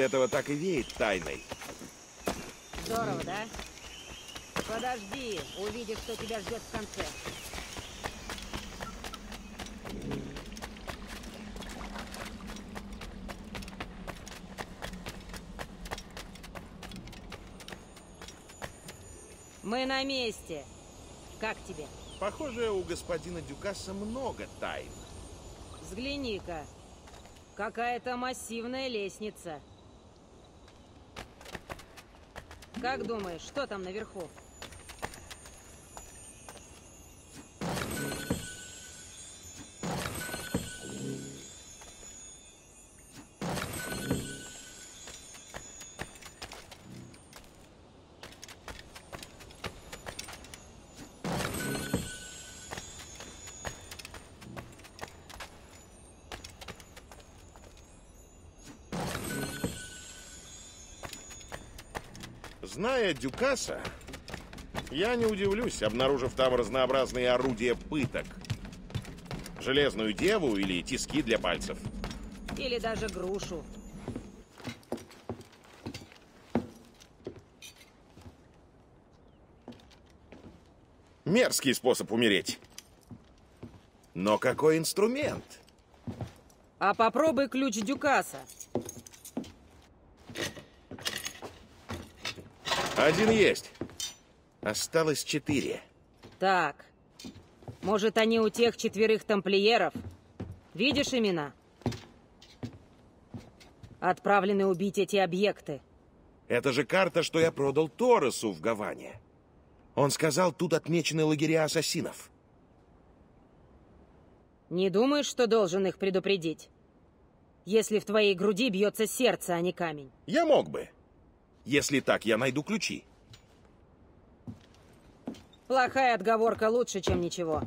этого так и веет тайной. Здорово, да? Подожди, увидишь, что тебя ждет в конце. Мы на месте. Как тебе? Похоже, у господина Дюкаса много тайн. Взгляни-ка. Какая-то массивная лестница. Как думаешь, что там наверху? Зная Дюкаса, я не удивлюсь, обнаружив там разнообразные орудия пыток. Железную деву или тиски для пальцев. Или даже грушу. Мерзкий способ умереть. Но какой инструмент? А попробуй ключ Дюкаса. Один есть. Осталось 4. Так. Может, они у тех 4 тамплиеров? Видишь имена? Отправлены убить эти объекты. Это же карта, что я продал Торусу в Гаване. Он сказал, тут отмечены лагеря ассасинов. Не думаешь, что должен их предупредить? Если в твоей груди бьется сердце, а не камень. Я мог бы. Если так, я найду ключи. Плохая отговорка лучше, чем ничего.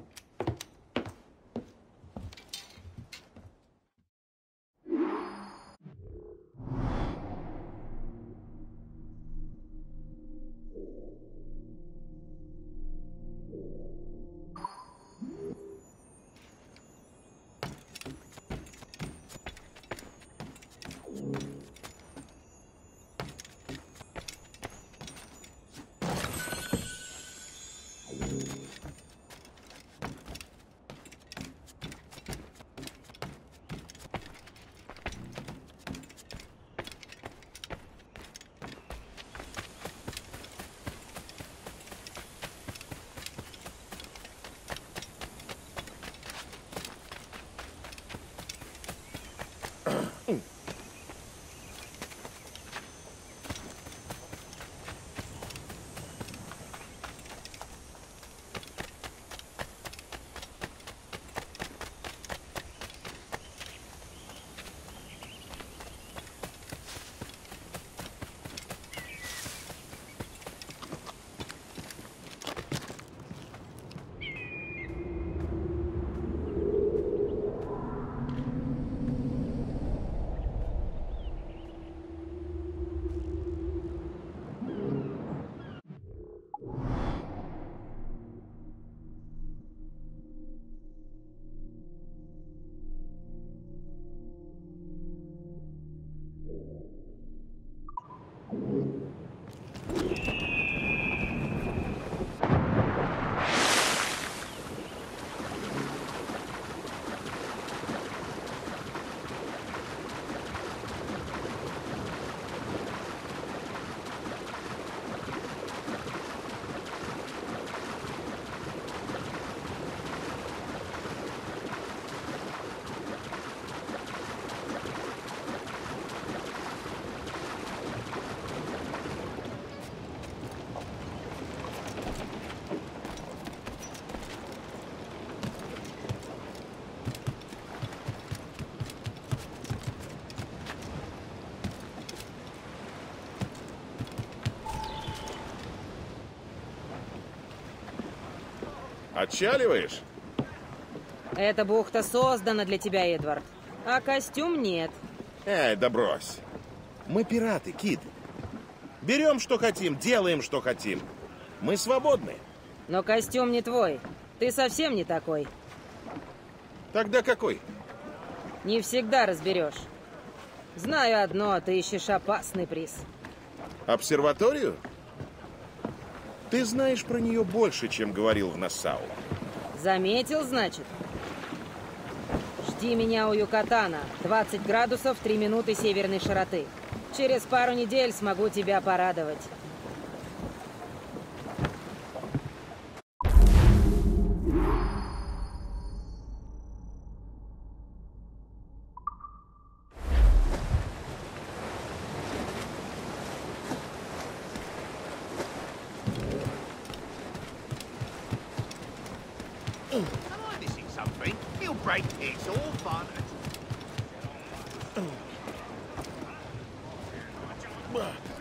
Отчаливаешь? Эта бухта создана для тебя, Эдвард. А костюм нет. Эй, да брось. Мы пираты, Кид. Берем, что хотим, делаем, что хотим. Мы свободны. Но костюм не твой. Ты совсем не такой. Тогда какой? Не всегда разберешь. Знаю одно, ты ищешь опасный приз. Обсерваторию? Ты знаешь про нее больше, чем говорил в Нассау. Заметил, значит? Жди меня у Юкатана. 20 градусов, 3 минуты северной широты. Через пару недель смогу тебя порадовать. It's all fun.